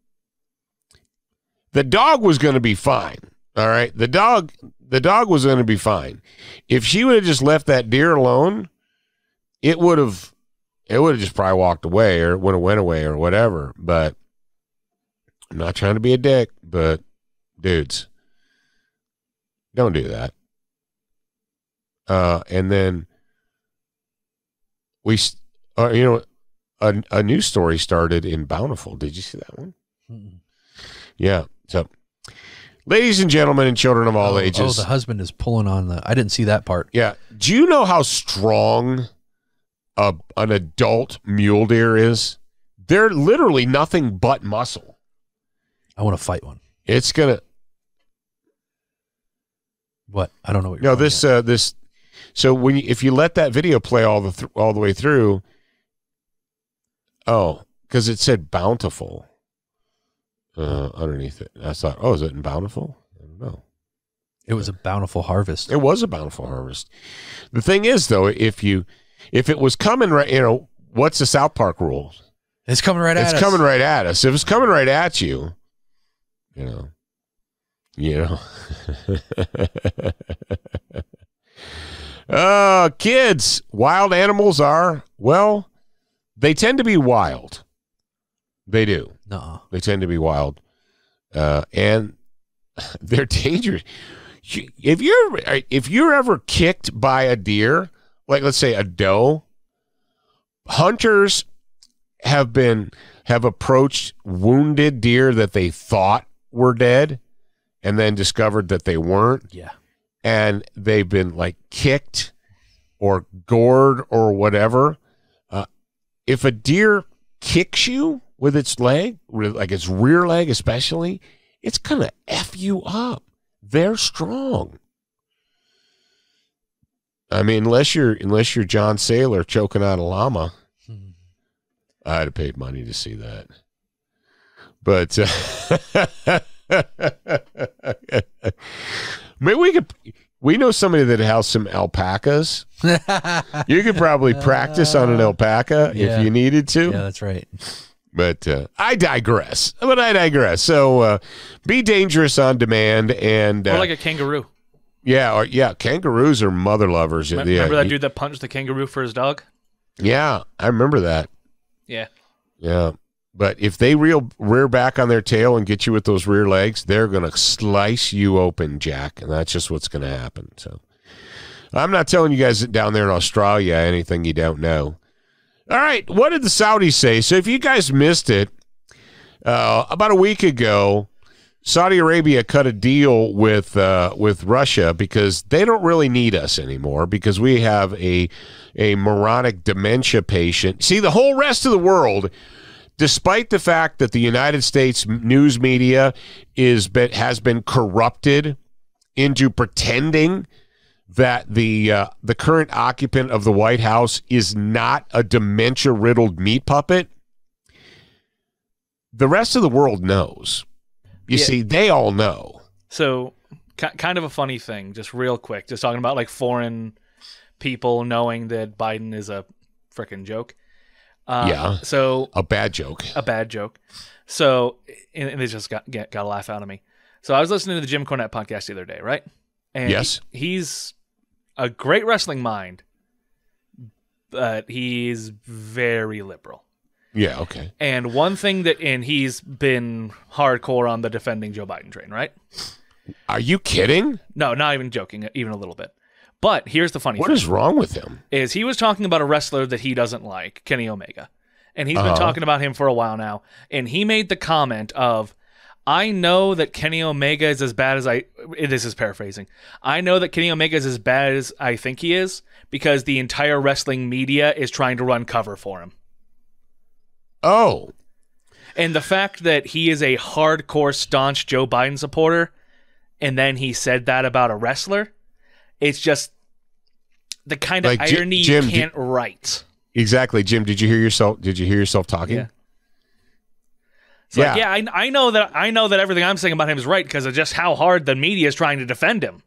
the dog was going to be fine. All right. The dog was going to be fine. If she would have just left that deer alone, it would have just probably walked away, or would have went away or whatever. But I'm not trying to be a dick, but dudes, don't do that. And then we, you know, a new story started in Bountiful. Did you see that one? Mm-hmm. Yeah. So, ladies and gentlemen, and children of all ages. Oh, the husband is pulling on the. I didn't see that part. Yeah. Do you know how strong an adult mule deer is? They're literally nothing but muscle. I want to fight one. It's gonna. What? I don't know what you're. No, this at. This. So when you, if you let that video play all the way through. Oh, because it said Bountiful underneath it. I thought, oh, is it in Bountiful? I don't know. It was a bountiful harvest. It was a bountiful harvest. The thing is, though, if it was coming right, you know, what's the South Park rule? It's coming right at us. It's coming right at us. If it's coming right at you, you know. Kids, wild animals are, well, they tend to be wild. They do. No. They tend to be wild. And they're dangerous. If you're ever kicked by a deer, like let's say a doe, hunters have approached wounded deer that they thought were dead and then discovered that they weren't. Yeah. And they've been like kicked or gored or whatever. If a deer kicks you with its leg, like its rear leg especially, it's going to F you up. They're strong. I mean, unless you're John Saylor choking out a llama, I'd have paid money to see that. But maybe we could. We know somebody that has some alpacas. You could probably practice on an alpaca if you needed to. Yeah, that's right. But I digress. So be dangerous on demand, and or like a kangaroo. Yeah, kangaroos are mother lovers. Remember that dude that punched the kangaroo for his dog? Yeah, I remember that. Yeah. Yeah. But if they rear back on their tail and get you with those rear legs, they're going to slice you open, Jack, and that's just what's going to happen. So I'm not telling you guys down there in Australia anything you don't know. All right, what did the Saudis say? So if you guys missed it, about a week ago, Saudi Arabia cut a deal with Russia because they don't really need us anymore because we have a moronic dementia patient. See, the whole rest of the world, despite the fact that the United States news media has been corrupted into pretending that the current occupant of the White House is not a dementia-riddled meat puppet, the rest of the world knows. You see, they all know. So, kind of a funny thing, just real quick, just talking about like foreign people knowing that Biden is a frickin' joke. So a bad joke. So, and they just got a laugh out of me. So I was listening to the Jim Cornette podcast the other day, right? And yes, he's a great wrestling mind, but he's very liberal. Yeah. Okay. And one thing and he's been hardcore on the defending Joe Biden train, right? Are you kidding? No, not even joking, even a little bit. But here's the funny thing. What is wrong with him? Is he was talking about a wrestler that he doesn't like, Kenny Omega. And he's been talking about him for a while now. And he made the comment of, I know that Kenny Omega is as bad as this is paraphrasing. I know that Kenny Omega is as bad as I think he is because the entire wrestling media is trying to run cover for him. Oh. And the fact that he is a hardcore, staunch Joe Biden supporter, and then he said that about a wrestler, it's just the kind of like irony Jim, you can't write. Exactly, Jim. Did you hear yourself talking? Yeah. It's yeah. Like, yeah, I know that everything I'm saying about him is right because of just how hard the media is trying to defend him.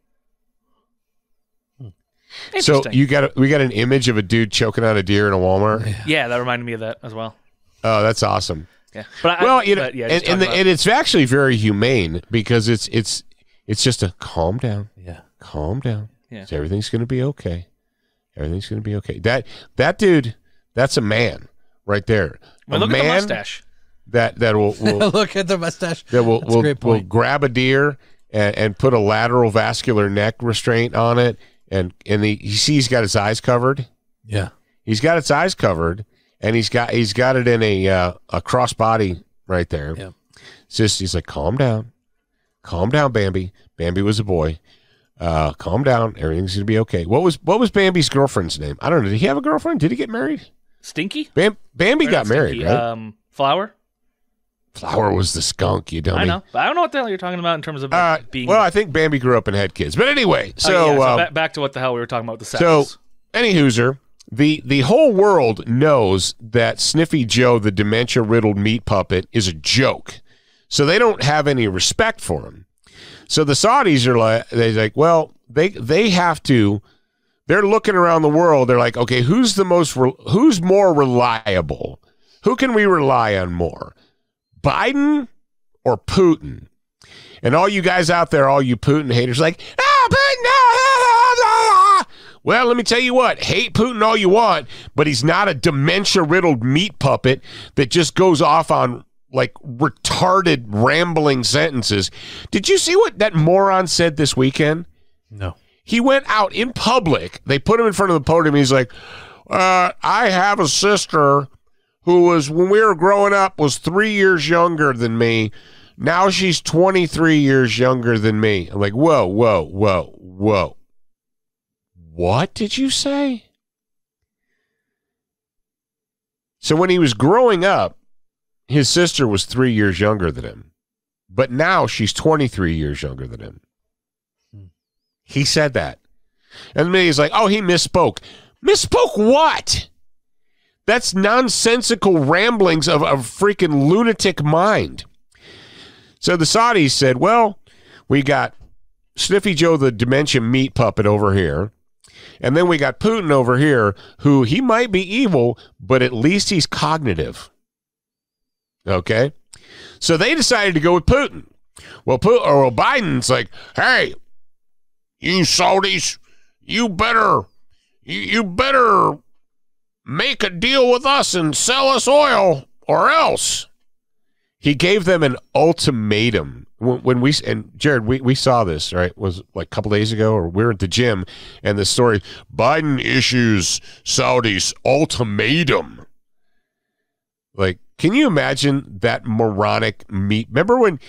So you got a, we got an image of a dude choking on a deer in a Walmart. Yeah, yeah, that reminded me of that as well. Oh, that's awesome. Yeah, but well, you know, yeah, and it's actually very humane because it's just a calm down. Yeah, calm down. Yeah, so everything's going to be okay. Everything's going to be okay. That dude, that's a man right there. Well, look at the mustache. That will look at the mustache. That will grab a deer and put a lateral vascular neck restraint on it, and you see he's got his eyes covered. Yeah, he's got his eyes covered, and he's got it in a crossbody right there. Yeah, it's just he's like, calm down, Bambi. Bambi was a boy. Calm down. Everything's gonna be okay. What was Bambi's girlfriend's name? I don't know. Did he have a girlfriend? Did he get married? Stinky. Bambi got married, right? Flower. Flower was the skunk, you dummy. I know. But I don't know what the hell you're talking about in terms of being... Well, I think Bambi grew up and had kids. But anyway, so... yeah, so back to what the hell we were talking about with the saddles. So, any hooser, the whole world knows that Sniffy Joe, the dementia-riddled meat puppet, is a joke. So they don't have any respect for him. So the Saudis are like, well, they have to... They're looking around the world. They're like, okay, who's more reliable? Who can we rely on more? Biden or Putin? And all you guys out there, all you Putin haters, like, ah, Putin, ah, ah, ah, ah. Well, let me tell you what, hate Putin all you want, but he's not a dementia-riddled meat puppet that just goes off on, like, retarded, rambling sentences. Did you see what that moron said this weekend? No. He went out in public. They put him in front of the podium. He's like, I have a sister who was, when we were growing up, was 3 years younger than me. Now she's 23 years younger than me. I'm like, whoa, whoa, whoa, whoa. What did you say? So when he was growing up, his sister was 3 years younger than him. But now she's 23 years younger than him. He said that. And then he's like, oh, he misspoke. Misspoke what? That's nonsensical ramblings of a freaking lunatic mind. So the Saudis said, well, we got Sniffy Joe, the dementia meat puppet over here. And then we got Putin over here, who he might be evil, but at least he's cognitive. Okay. So they decided to go with Putin. Well, Biden's like, hey, you Saudis, you better make a deal with us and sell us oil or else. He gave them an ultimatum. When we, and Jared, we saw this, right? It was like a couple days ago, or we were at the gym, and the story, Biden issues Saudis ultimatum. Like, can you imagine that moronic meat? Remember when,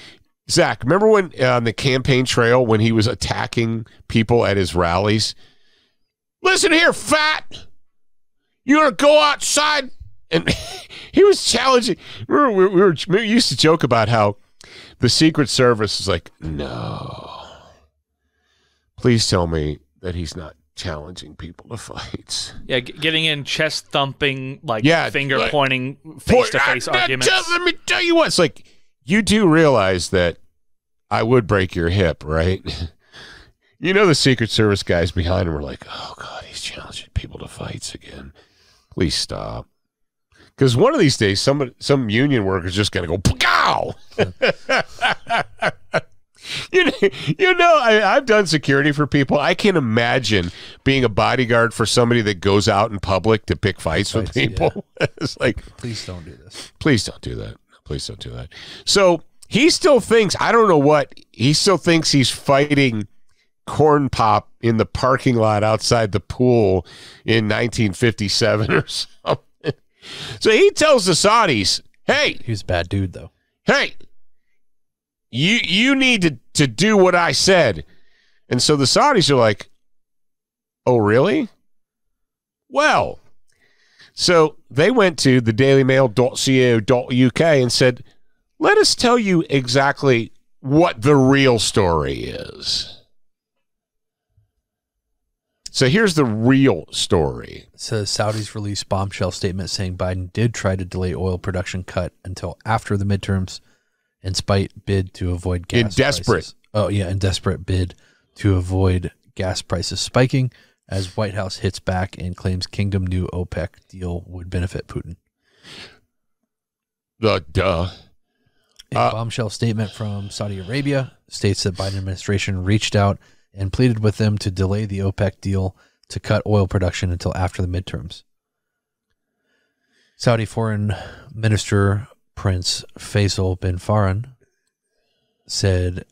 Zach, remember when on the campaign trail, when he was attacking people at his rallies? Listen here, fat. You're going to go outside. And he was challenging. We used to joke about how the Secret Service is like, no, please tell me that he's not challenging people to fights. Yeah, getting in chest thumping, like, yeah, finger pointing, face-to-face arguments. Let me tell you what. It's like, you do realize that I would break your hip, right? You know the Secret Service guys behind him were like, oh, God, he's challenging people to fights again. Please stop. Because one of these days, some union worker's just going to go, pow! I've done security for people. I can't imagine being a bodyguard for somebody that goes out in public to pick fights with people. Yeah. It's like, please don't do this. Please don't do that. Please don't do that. So he still thinks, I don't know what, he still thinks he's fighting Corn Pop in the parking lot outside the pool in 1957 or something. So he tells the Saudis, hey, he's a bad dude though. Hey, you need to do what I said. And so the Saudis are like, oh, really? Well, so they went to the dailymail.co.uk and said, let us tell you exactly what the real story is. So here's the real story. So Saudis released bombshell statement saying Biden did try to delay oil production cut until after the midterms in spite bid to avoid gas prices. Oh, yeah, in desperate bid to avoid gas prices spiking as White House hits back and claims Kingdom new OPEC deal would benefit Putin. A bombshell statement from Saudi Arabia states that Biden administration reached out and pleaded with them to delay the OPEC deal to cut oil production until after the midterms. Saudi Foreign Minister Prince Faisal bin Farhan said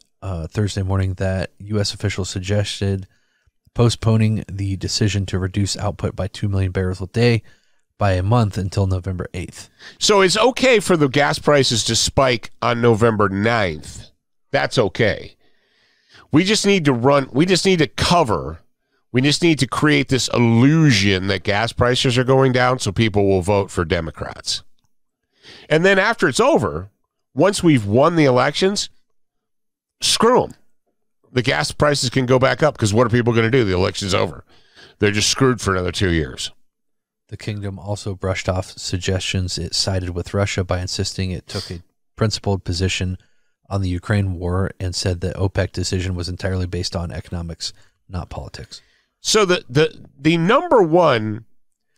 Thursday morning that U.S. officials suggested postponing the decision to reduce output by 2 million barrels a day by a month until November 8th. So it's okay for the gas prices to spike on November 9th. That's okay. We just need to run. We just need to cover. We just need to create this illusion that gas prices are going down so people will vote for Democrats. And then after it's over, once we've won the elections, screw them. The gas prices can go back up because what are people going to do? The election's over. They're just screwed for another 2 years. The kingdom also brushed off suggestions it sided with Russia by insisting it took a principled position on the Ukraine war and said the OPEC decision was entirely based on economics, not politics. So the number one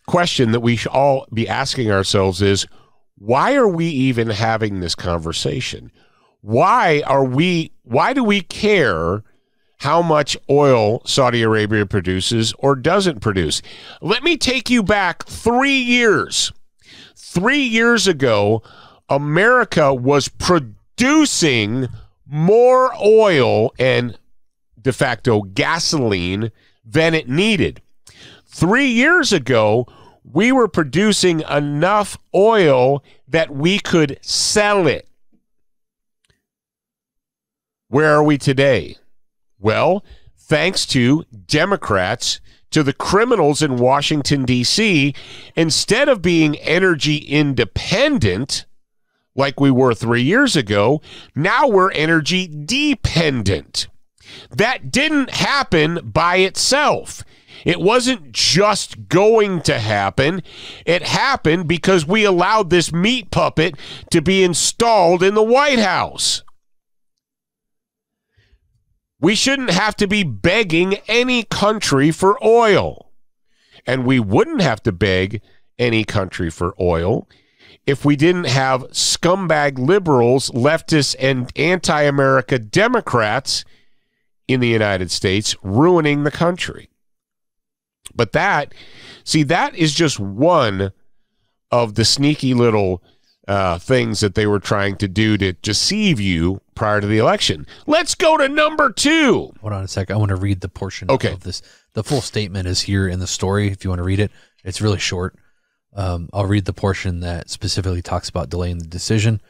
question that we should all be asking ourselves is, why are we even having this conversation? Why do we care how much oil Saudi Arabia produces or doesn't produce? Let me take you back 3 years. 3 years ago, America was producing more oil and de facto gasoline than it needed. 3 years ago, we were producing enough oil that we could sell it. Where are we today? Well, thanks to Democrats, to the criminals in Washington, D.C., instead of being energy independent like we were 3 years ago, now we're energy dependent. That didn't happen by itself. It wasn't just going to happen. It happened because we allowed this meat puppet to be installed in the White House. We shouldn't have to be begging any country for oil. And we wouldn't have to beg any country for oil if we didn't have scumbag liberals, leftists, and anti-America Democrats in the United States ruining the country. But that, see, that is just one of the sneaky little things that they were trying to do to deceive you prior to the election. Let's go to number two. Hold on a sec. I want to read the portion of this. The full statement is here in the story if you want to read it. It's really short. I'll read the portion that specifically talks about delaying the decision. It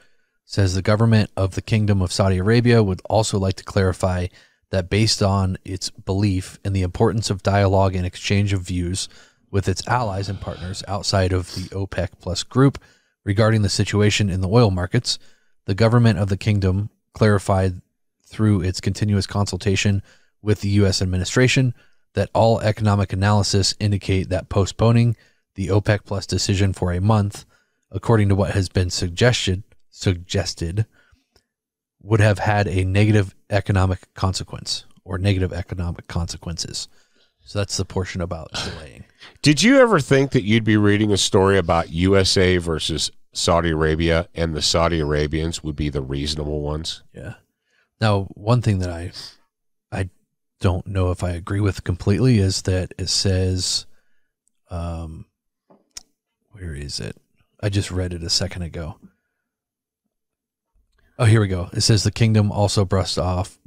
says the government of the Kingdom of Saudi Arabia would also like to clarify that based on its belief in the importance of dialogue and exchange of views with its allies and partners outside of the OPEC plus group, regarding the situation in the oil markets, the government of the kingdom clarified through its continuous consultation with the U.S. administration that all economic analysis indicate that postponing the OPEC plus decision for a month, according to what has been suggested, would have had a negative economic consequence or negative economic consequences. So that's the portion about delaying. Did you ever think that you'd be reading a story about USA versus Saudi Arabia and the Saudi Arabians would be the reasonable ones? Yeah. Now, one thing that I don't know if I agree with completely is that it says, where is it? I just read it a second ago. Oh, here we go. It says the kingdom also brushed off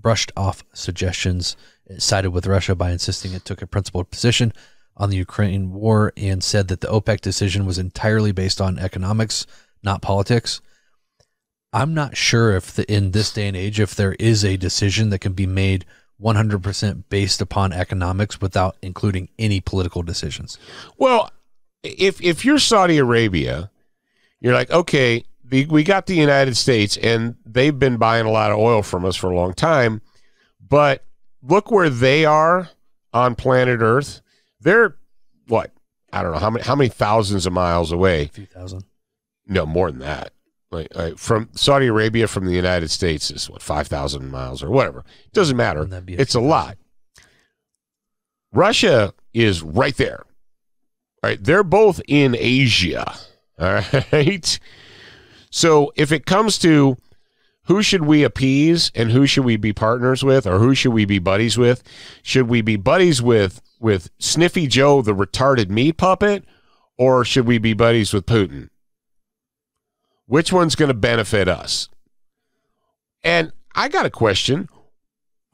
suggestions. It sided with Russia by insisting it took a principled position on the Ukraine war and said that the OPEC decision was entirely based on economics, not politics. I'm not sure if in this day and age, if there is a decision that can be made 100% based upon economics without including any political decisions. Well, if you're Saudi Arabia, you're like, okay, we got the United States and they've been buying a lot of oil from us for a long time, but look where they are on planet Earth. They're what? I don't know how many thousands of miles away. A few thousand. No, more than that. Like from Saudi Arabia from the United States is what, 5,000 miles or whatever. It doesn't matter. It's a lot. Russia is right there. All right, they're both in Asia. All right. So if it comes to who should we appease and who should we be partners with, or who should we be buddies with? Should we be buddies with Sniffy Joe, the retarded meat puppet, or should we be buddies with Putin? Which one's going to benefit us? And I got a question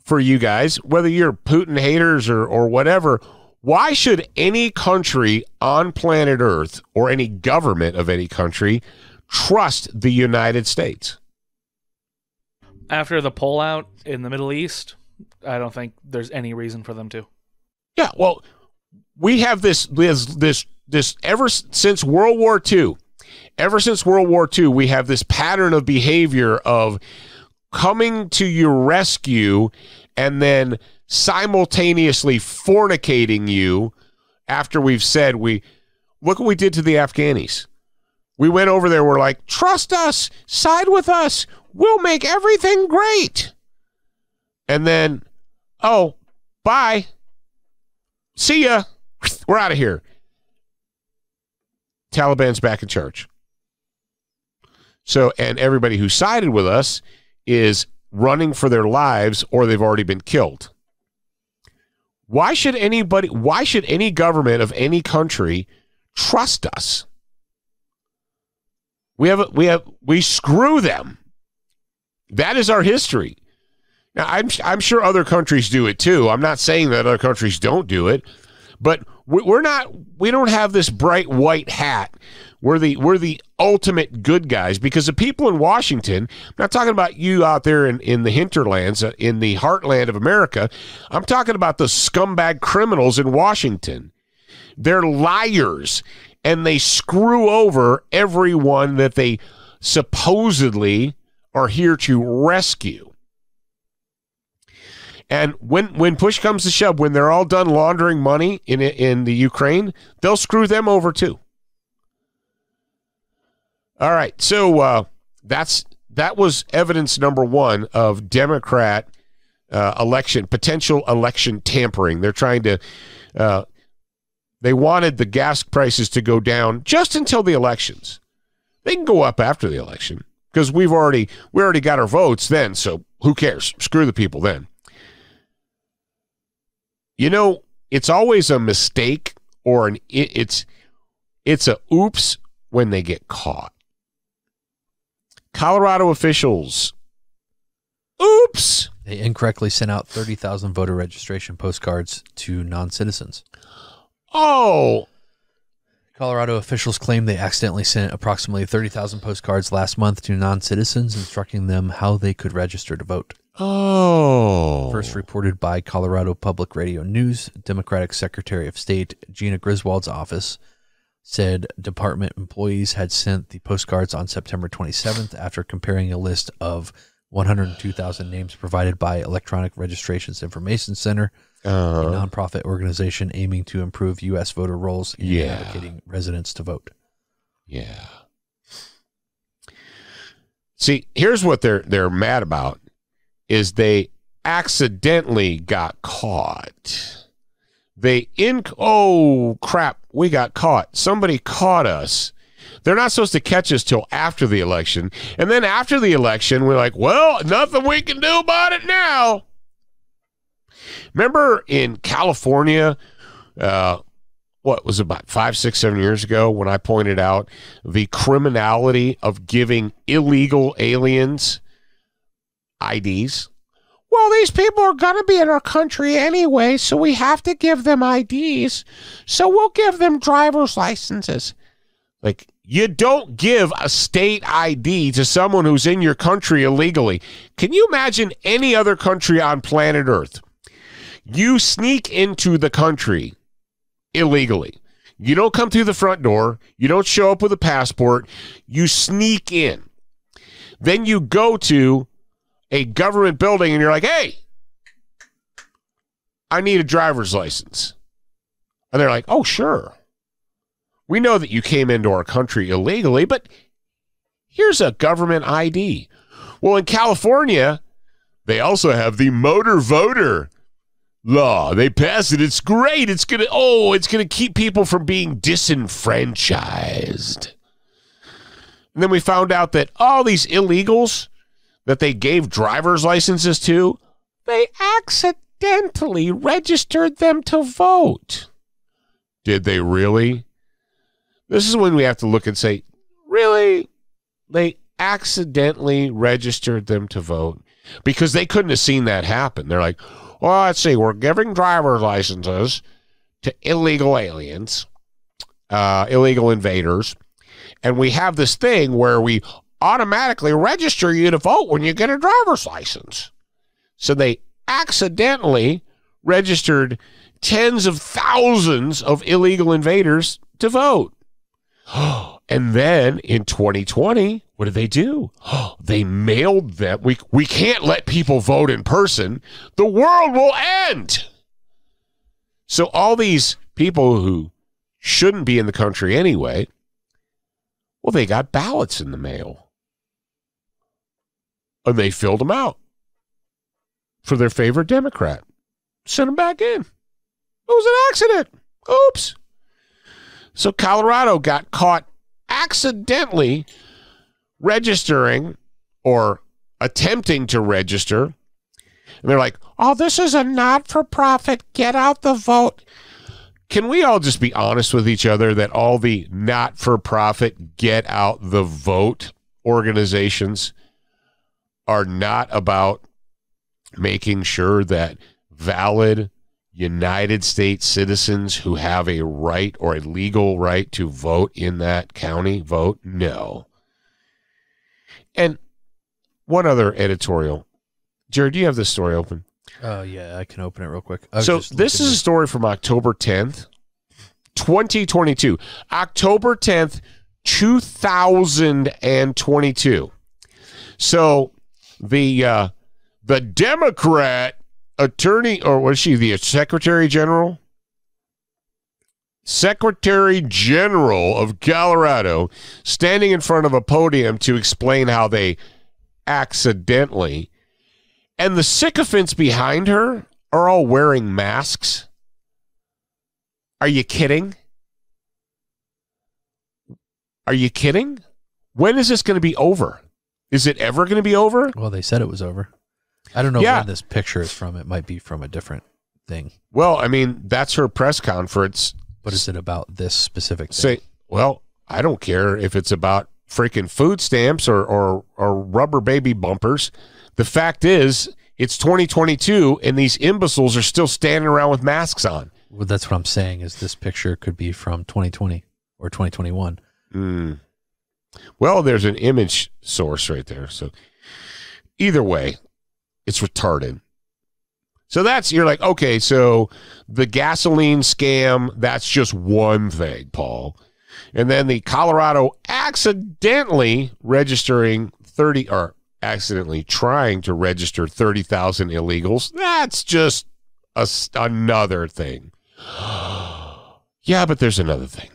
for you guys, whether you're Putin haters or whatever. Why should any country on planet Earth, or any government of any country, trust the United States? After the pullout in the Middle East, I don't think there's any reason for them to. Yeah, well, we have this ever since World War II. Ever since World War II, we have this pattern of behavior of coming to your rescue and then simultaneously fornicating you after we've said, look what we did to the Afghanis. We went over there, we're like, trust us, side with us, we'll make everything great. And then, oh, bye, see ya, we're out of here. Taliban's back in charge. So, and everybody who sided with us is running for their lives, or they've already been killed. Why should anybody, why should any government of any country trust us? We screw them. That is our history. Now, I'm sure other countries do it too. I'm not saying that other countries don't do it, but we don't have this bright white hat. We're the ultimate good guys, because the people in Washington, I'm not talking about you out there in the hinterlands, in the heartland of America. I'm talking about the scumbag criminals in Washington. They're liars, and they screw over everyone that they supposedly are here to rescue. And when push comes to shove, when they're all done laundering money in the Ukraine, they'll screw them over too. All right, so that was evidence number one of Democrat potential election tampering. They're trying to, they wanted the gas prices to go down just until the elections. They can go up after the election, because we already got our votes then. So who cares? Screw the people then. You know, it's always a mistake, or it's a oops when they get caught. Colorado officials, oops! They incorrectly sent out 30,000 voter registration postcards to non-citizens. Oh! Colorado officials claim they accidentally sent approximately 30,000 postcards last month to non-citizens, instructing them how they could register to vote. Oh! First reported by Colorado Public Radio News, Democratic Secretary of State Gina Griswold's office said department employees had sent the postcards on September 27th after comparing a list of 102,000 names provided by Electronic Registrations Information Center, a nonprofit organization aiming to improve U.S. voter rolls and advocating residents to vote. Yeah. See, here's what they're mad about, is they accidentally got caught. Oh, crap, we got caught. Somebody caught us. They're not supposed to catch us till after the election. And then after the election, we're like, well, nothing we can do about it now. Remember in California, what was it, about 5, 6, 7 years ago, when I pointed out the criminality of giving illegal aliens IDs? Well, these people are going to be in our country anyway, so we have to give them IDs. So we'll give them driver's licenses. Like, you don't give a state ID to someone who's in your country illegally. Can you imagine any other country on planet Earth? You sneak into the country illegally. You don't come through the front door. You don't show up with a passport. You sneak in. Then you go to a government building and you're like, hey, I need a driver's license. And they're like, oh, sure. We know that you came into our country illegally, but here's a government ID. Well, in California, they also have the motor voter. law. They pass it. It's great. It's going to, oh, it's going to keep people from being disenfranchised. And then we found out that all these illegals that they gave driver's licenses to, they accidentally registered them to vote. Did they really? This is when we have to look and say, really? They accidentally registered them to vote, because they couldn't have seen that happen. They're like, well, let's see, we're giving driver's licenses to illegal aliens, illegal invaders, and we have this thing where we automatically register you to vote when you get a driver's license. So they accidentally registered tens of thousands of illegal invaders to vote. And then in 2020, what did they do? They mailed them. We can't let people vote in person. The world will end. So all these people who shouldn't be in the country anyway, well, they got ballots in the mail. And they filled them out for their favorite Democrat. Sent them back in. It was an accident. Oops. So Colorado got caught accidentally registering or attempting to register. And they're like, oh, this is a not-for-profit. Get out the vote. Can we all just be honest with each other that all the not-for-profit, get-out-the-vote organizations are not about making sure that valid United States citizens who have a right or a legal right to vote in that county vote? No. And one other editorial. Jared, do you have this story open? Yeah, I can open it real quick. So this is a story from October 10th, 2022. October 10th, 2022. So the Democrat attorney, or was she the Secretary General? Secretary General of Colorado, standing in front of a podium to explain how they accidentally, and the sycophants behind her are all wearing masks. Are you kidding? Are you kidding? When is this going to be over? Is it ever going to be over? Well, they said it was over. I don't know where this picture is from. It might be from a different thing. Well, I mean, that's her press conference. What is it about this specific thing? Say, well, I don't care if it's about freaking food stamps or rubber baby bumpers. The fact is, it's 2022, and these imbeciles are still standing around with masks on. Well, that's what I'm saying, is this picture could be from 2020 or 2021. Mm. Well, there's an image source right there. So either way, it's retarded. So that's, you're like, okay, so the gasoline scam, that's just one thing, Paul. And then the Colorado accidentally registering 30, or accidentally trying to register 30,000 illegals, that's just another thing. Yeah, but there's another thing.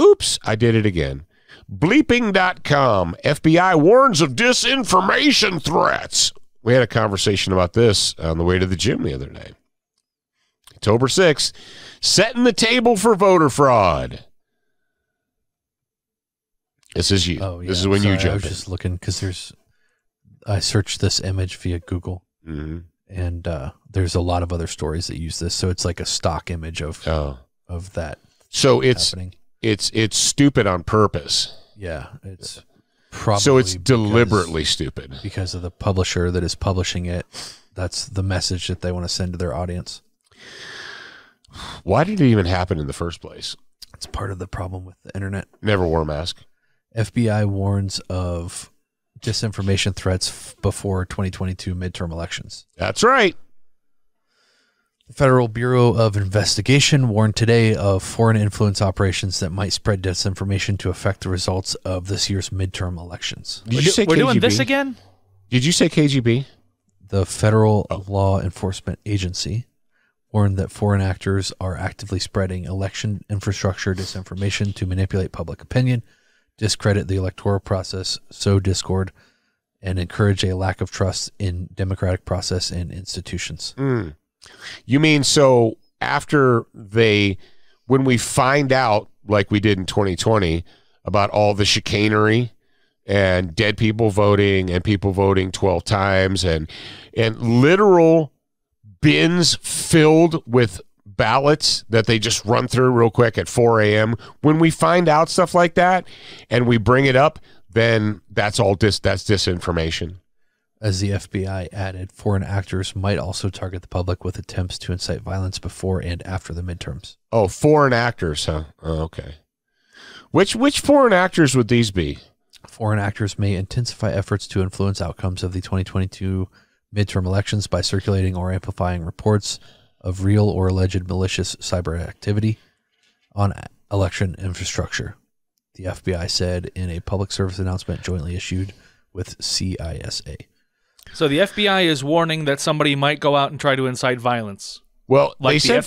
Oops, I did it again. Bleeping.com, FBI warns of disinformation threats. We had a conversation about this on the way to the gym the other day. October 6th, setting the table for voter fraud. This is you. Oh, yeah. This is when you jump in. I was just looking because there's, I searched this image via Google, and there's a lot of other stories that use this. So it's like a stock image of that. So it's happening. It's stupid on purpose. Yeah, it's probably so it's deliberately stupid because of the publisher that is publishing it. That's the message that they want to send to their audience. Why did it even happen in the first place? It's part of the problem with the internet. Never wore a mask. FBI warns of disinformation threats before 2022 midterm elections. That's right. The Federal Bureau of Investigation warned today of foreign influence operations that might spread disinformation to affect the results of this year's midterm elections. Did you say we're doing this again? Did you say KGB? The Federal Law Enforcement Agency warned that foreign actors are actively spreading election infrastructure disinformation to manipulate public opinion, discredit the electoral process, sow discord, and encourage a lack of trust in democratic process and institutions. Mm. You mean, so after they, when we find out, like we did in 2020, about all the chicanery and dead people voting and people voting 12 times and literal bins filled with ballots that they just run through real quick at 4 a.m. When we find out stuff like that and we bring it up, then that's all that's disinformation. As the FBI added, foreign actors might also target the public with attempts to incite violence before and after the midterms. Oh, foreign actors, huh? Oh, okay. Which foreign actors would these be? Foreign actors may intensify efforts to influence outcomes of the 2022 midterm elections by circulating or amplifying reports of real or alleged malicious cyber activity on election infrastructure, the FBI said in a public service announcement jointly issued with CISA. So the FBI is warning that somebody might go out and try to incite violence. Well, like they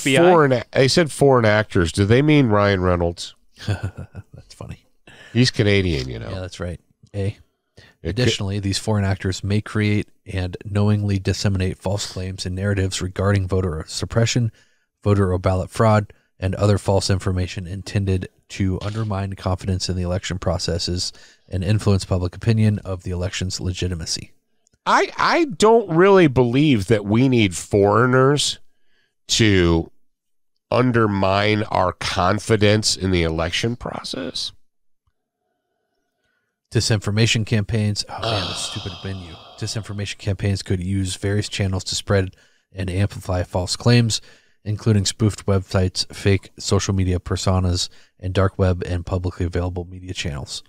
said foreign actors. Do they mean Ryan Reynolds? That's funny. He's Canadian, you know. Yeah, that's right. A. Additionally, these foreign actors may create and knowingly disseminate false claims and narratives regarding voter suppression, voter or ballot fraud, and other false information intended to undermine confidence in the election processes and influence public opinion of the election's legitimacy. I don't really believe that we need foreigners to undermine our confidence in the election process. Disinformation campaigns. Oh, man, the stupid menu. Disinformation campaigns could use various channels to spread and amplify false claims, including spoofed websites, fake social media personas, and dark web and publicly available media channels.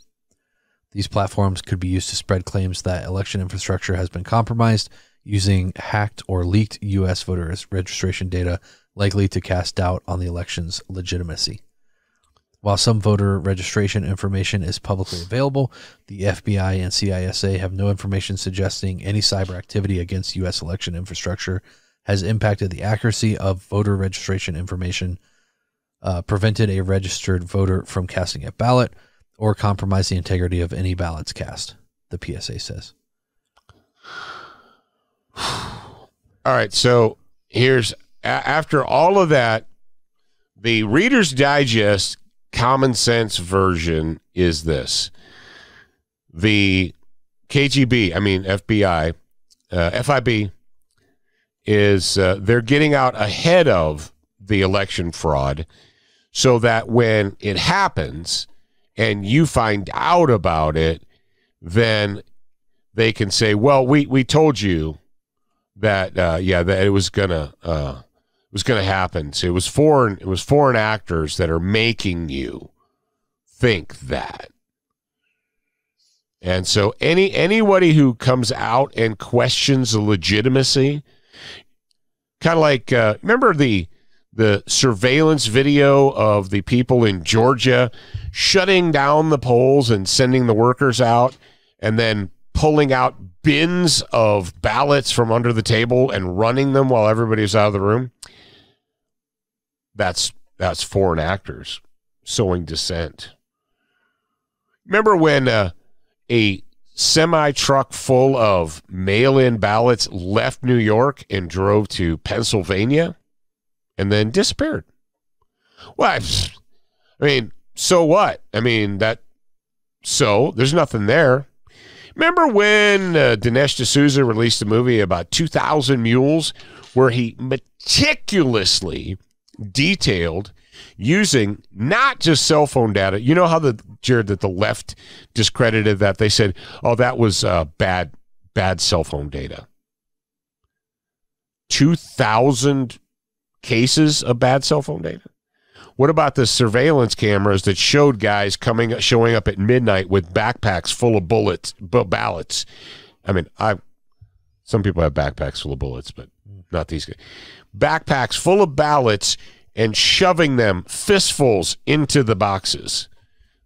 These platforms could be used to spread claims that election infrastructure has been compromised using hacked or leaked U.S. voter registration data, likely to cast doubt on the election's legitimacy. While some voter registration information is publicly available, the FBI and CISA have no information suggesting any cyber activity against U.S. election infrastructure has impacted the accuracy of voter registration information, prevented a registered voter from casting a ballot, or compromised the integrity of any ballots cast, the PSA says. All right, so here's, after all of that, the Reader's Digest common sense version is this: the KGB, I mean FBI, FIB is they're getting out ahead of the election fraud so that when it happens and you find out about it, then they can say, well, we told you that yeah, that it was gonna happen. So it was foreign actors that are making you think that. And so anybody who comes out and questions the legitimacy, kind of like remember the surveillance video of the people in Georgia shutting down the polls and sending the workers out and then pulling out bins of ballots from under the table and running them while everybody's out of the room. That's foreign actors sowing dissent. Remember when a semi-truck full of mail-in ballots left New York and drove to Pennsylvania and then disappeared? Well, I mean, so what? I mean, that, so there's nothing there. Remember when Dinesh D'Souza released a movie about 2000 Mules where he meticulously detailed using not just cell phone data. You know how the Jared that the left discredited that? They said, oh, that was bad cell phone data. 2,000 cases of bad cell phone data. What about the surveillance cameras that showed guys showing up at midnight with backpacks full of ballots? I mean, some people have backpacks full of bullets, but not these guys. Backpacks full of ballots and shoving them fistfuls into the boxes.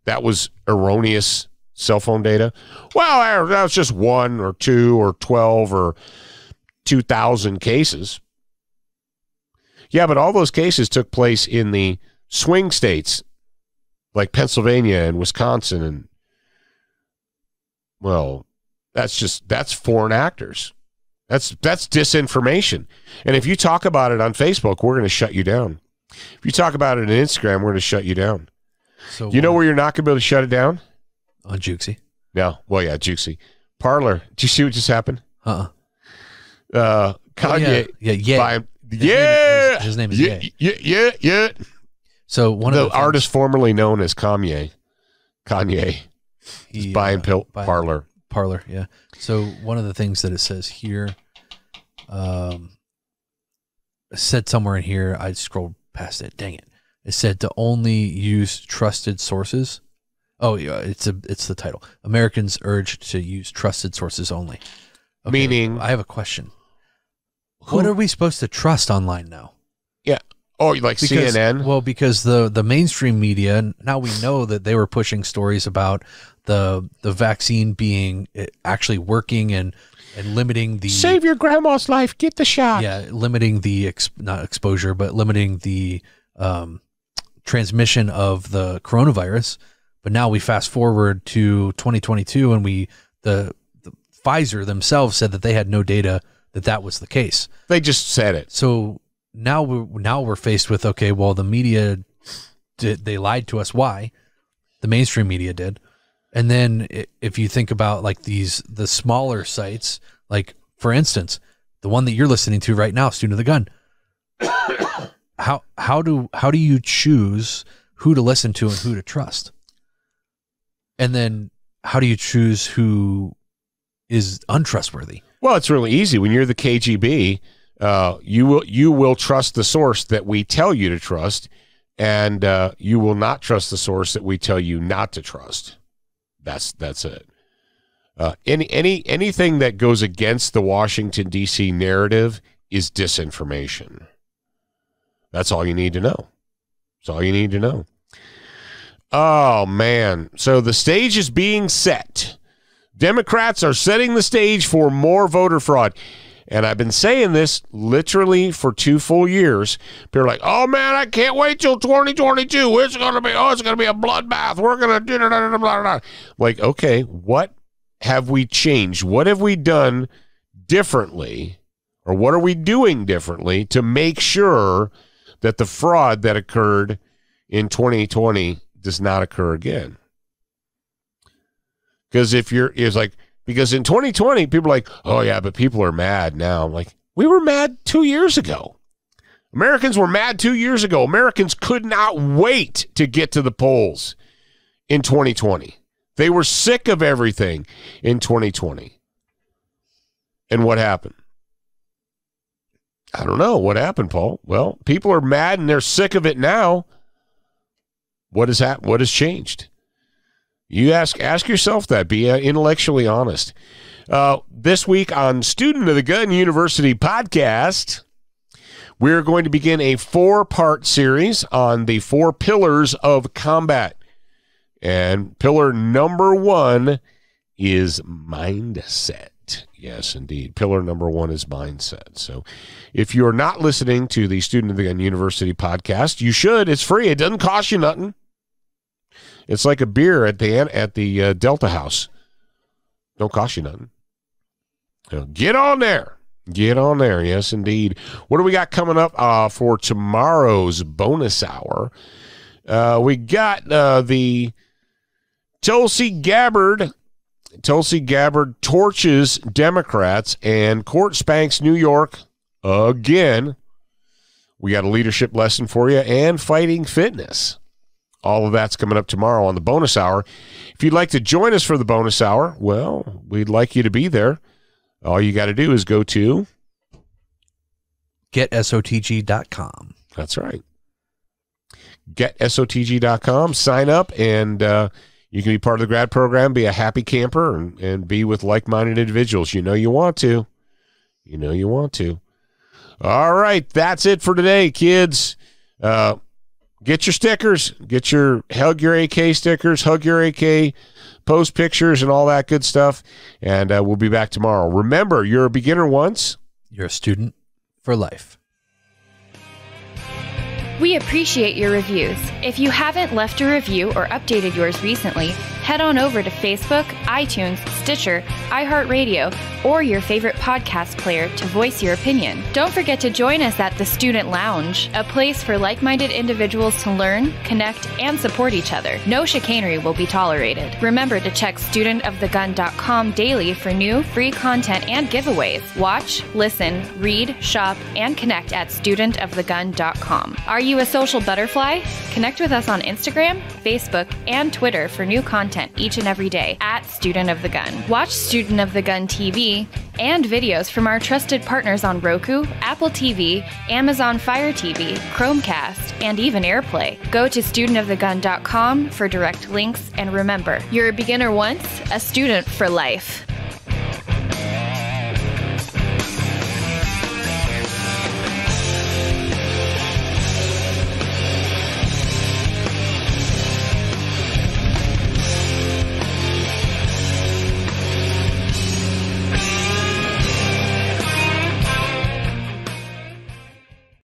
That was erroneous cell phone data. Well, that was just 1 or 2 or 12 or 2,000 cases. Yeah, but all those cases took place in the swing states like Pennsylvania and Wisconsin, and well, That's foreign actors. That's disinformation. And if you talk about it on Facebook, we're going to shut you down. If you talk about it on Instagram, we're going to shut you down. So you know where you're not going to be able to shut it down? On Juxxi. No. Well, yeah, Juxxi. Parler. Did you see what just happened? Kanye. His name is So one of the artist formerly known as Kanye. Kanye. He's buying Parler. Parler, yeah. So one of the things that it says here, said somewhere in here, I scrolled past it. Dang it! It said to only use trusted sources. Oh, yeah, it's the title. Americans urged to use trusted sources only. Okay, meaning, I have a question. What are we supposed to trust online now? Yeah. Oh, like because, CNN? Well, because the mainstream media, now we know that they were pushing stories about the vaccine being actually working and limiting the... Save your grandma's life. Get the shot. Yeah, limiting the, not exposure, but limiting the transmission of the coronavirus. But now we fast forward to 2022 and the Pfizer themselves said that they had no data that was the case. They just said it. So... Now we're faced with, okay, well, the media they lied to us. Why? The mainstream media did. And then if you think about like the smaller sites, like for instance, the one that you're listening to right now, Student of the Gun, how do you choose who to listen to and who to trust? And then how do you choose who is untrustworthy? Well, it's really easy when you're the KGB. You will trust the source that we tell you to trust, and you will not trust the source that we tell you not to trust. That's it. Anything that goes against the Washington D.C. narrative is disinformation. That's all you need to know. That's all you need to know. Oh man! So the stage is being set. Democrats are setting the stage for more voter fraud. And I've been saying this literally for 2 full years. People are like, oh, man, I can't wait till 2022. It's going to be, oh, it's going to be a bloodbath. We're going to do da, da, da, blah, blah. Like, okay, what have we changed? What have we done differently, or what are we doing differently to make sure that the fraud that occurred in 2020 does not occur again? Because if you're, it's like, because in 2020, people are like, oh, yeah, but people are mad now. I'm like, we were mad 2 years ago. Americans were mad 2 years ago. Americans could not wait to get to the polls in 2020. They were sick of everything in 2020. And what happened? I don't know. What happened, Paul? Well, people are mad and they're sick of it now. What has happened? What has changed? You ask yourself that. Be intellectually honest. This week on Student of the Gun University podcast, we're going to begin a 4-part series on the 4 pillars of combat. And pillar number 1 is mindset. Yes, indeed. Pillar number 1 is mindset. So if you're not listening to the Student of the Gun University podcast, you should. It's free. It doesn't cost you nothing. It's like a beer at the Delta House. Don't cost you nothing. So get on there. Get on there. Yes, indeed. What do we got coming up for tomorrow's bonus hour? We got the Tulsi Gabbard. Tulsi Gabbard torches Democrats and court spanks New York again. We got a leadership lesson for you and fighting fitness. All of that's coming up tomorrow on the bonus hour. If you'd like to join us for the bonus hour, well, we'd like you to be there. All you got to do is go to getsotg.com. That's right. Getsotg.com. Sign up, and you can be part of the grad program, be a happy camper, and be with like-minded individuals. You know you want to. You know you want to. All right, that's it for today, kids. Get your stickers, hug your AK stickers, hug your AK, post pictures and all that good stuff. And we'll be back tomorrow. Remember, you're a beginner once. You're a student for life. We appreciate your reviews. If you haven't left a review or updated yours recently, head on over to Facebook, iTunes, Stitcher, iHeartRadio, or your favorite podcast player to voice your opinion. Don't forget to join us at the Student Lounge, a place for like-minded individuals to learn, connect, and support each other. No chicanery will be tolerated. Remember to check studentofthegun.com daily for new, free content and giveaways. Watch, listen, read, shop, and connect at studentofthegun.com. Are you a social butterfly? Connect with us on Instagram, Facebook, and Twitter for new content each and every day at Student of the Gun. Watch Student of the Gun TV and videos from our trusted partners on Roku, Apple TV, Amazon Fire TV, Chromecast, and even AirPlay. Go to studentofthegun.com for direct links, and remember, you're a beginner once, a student for life.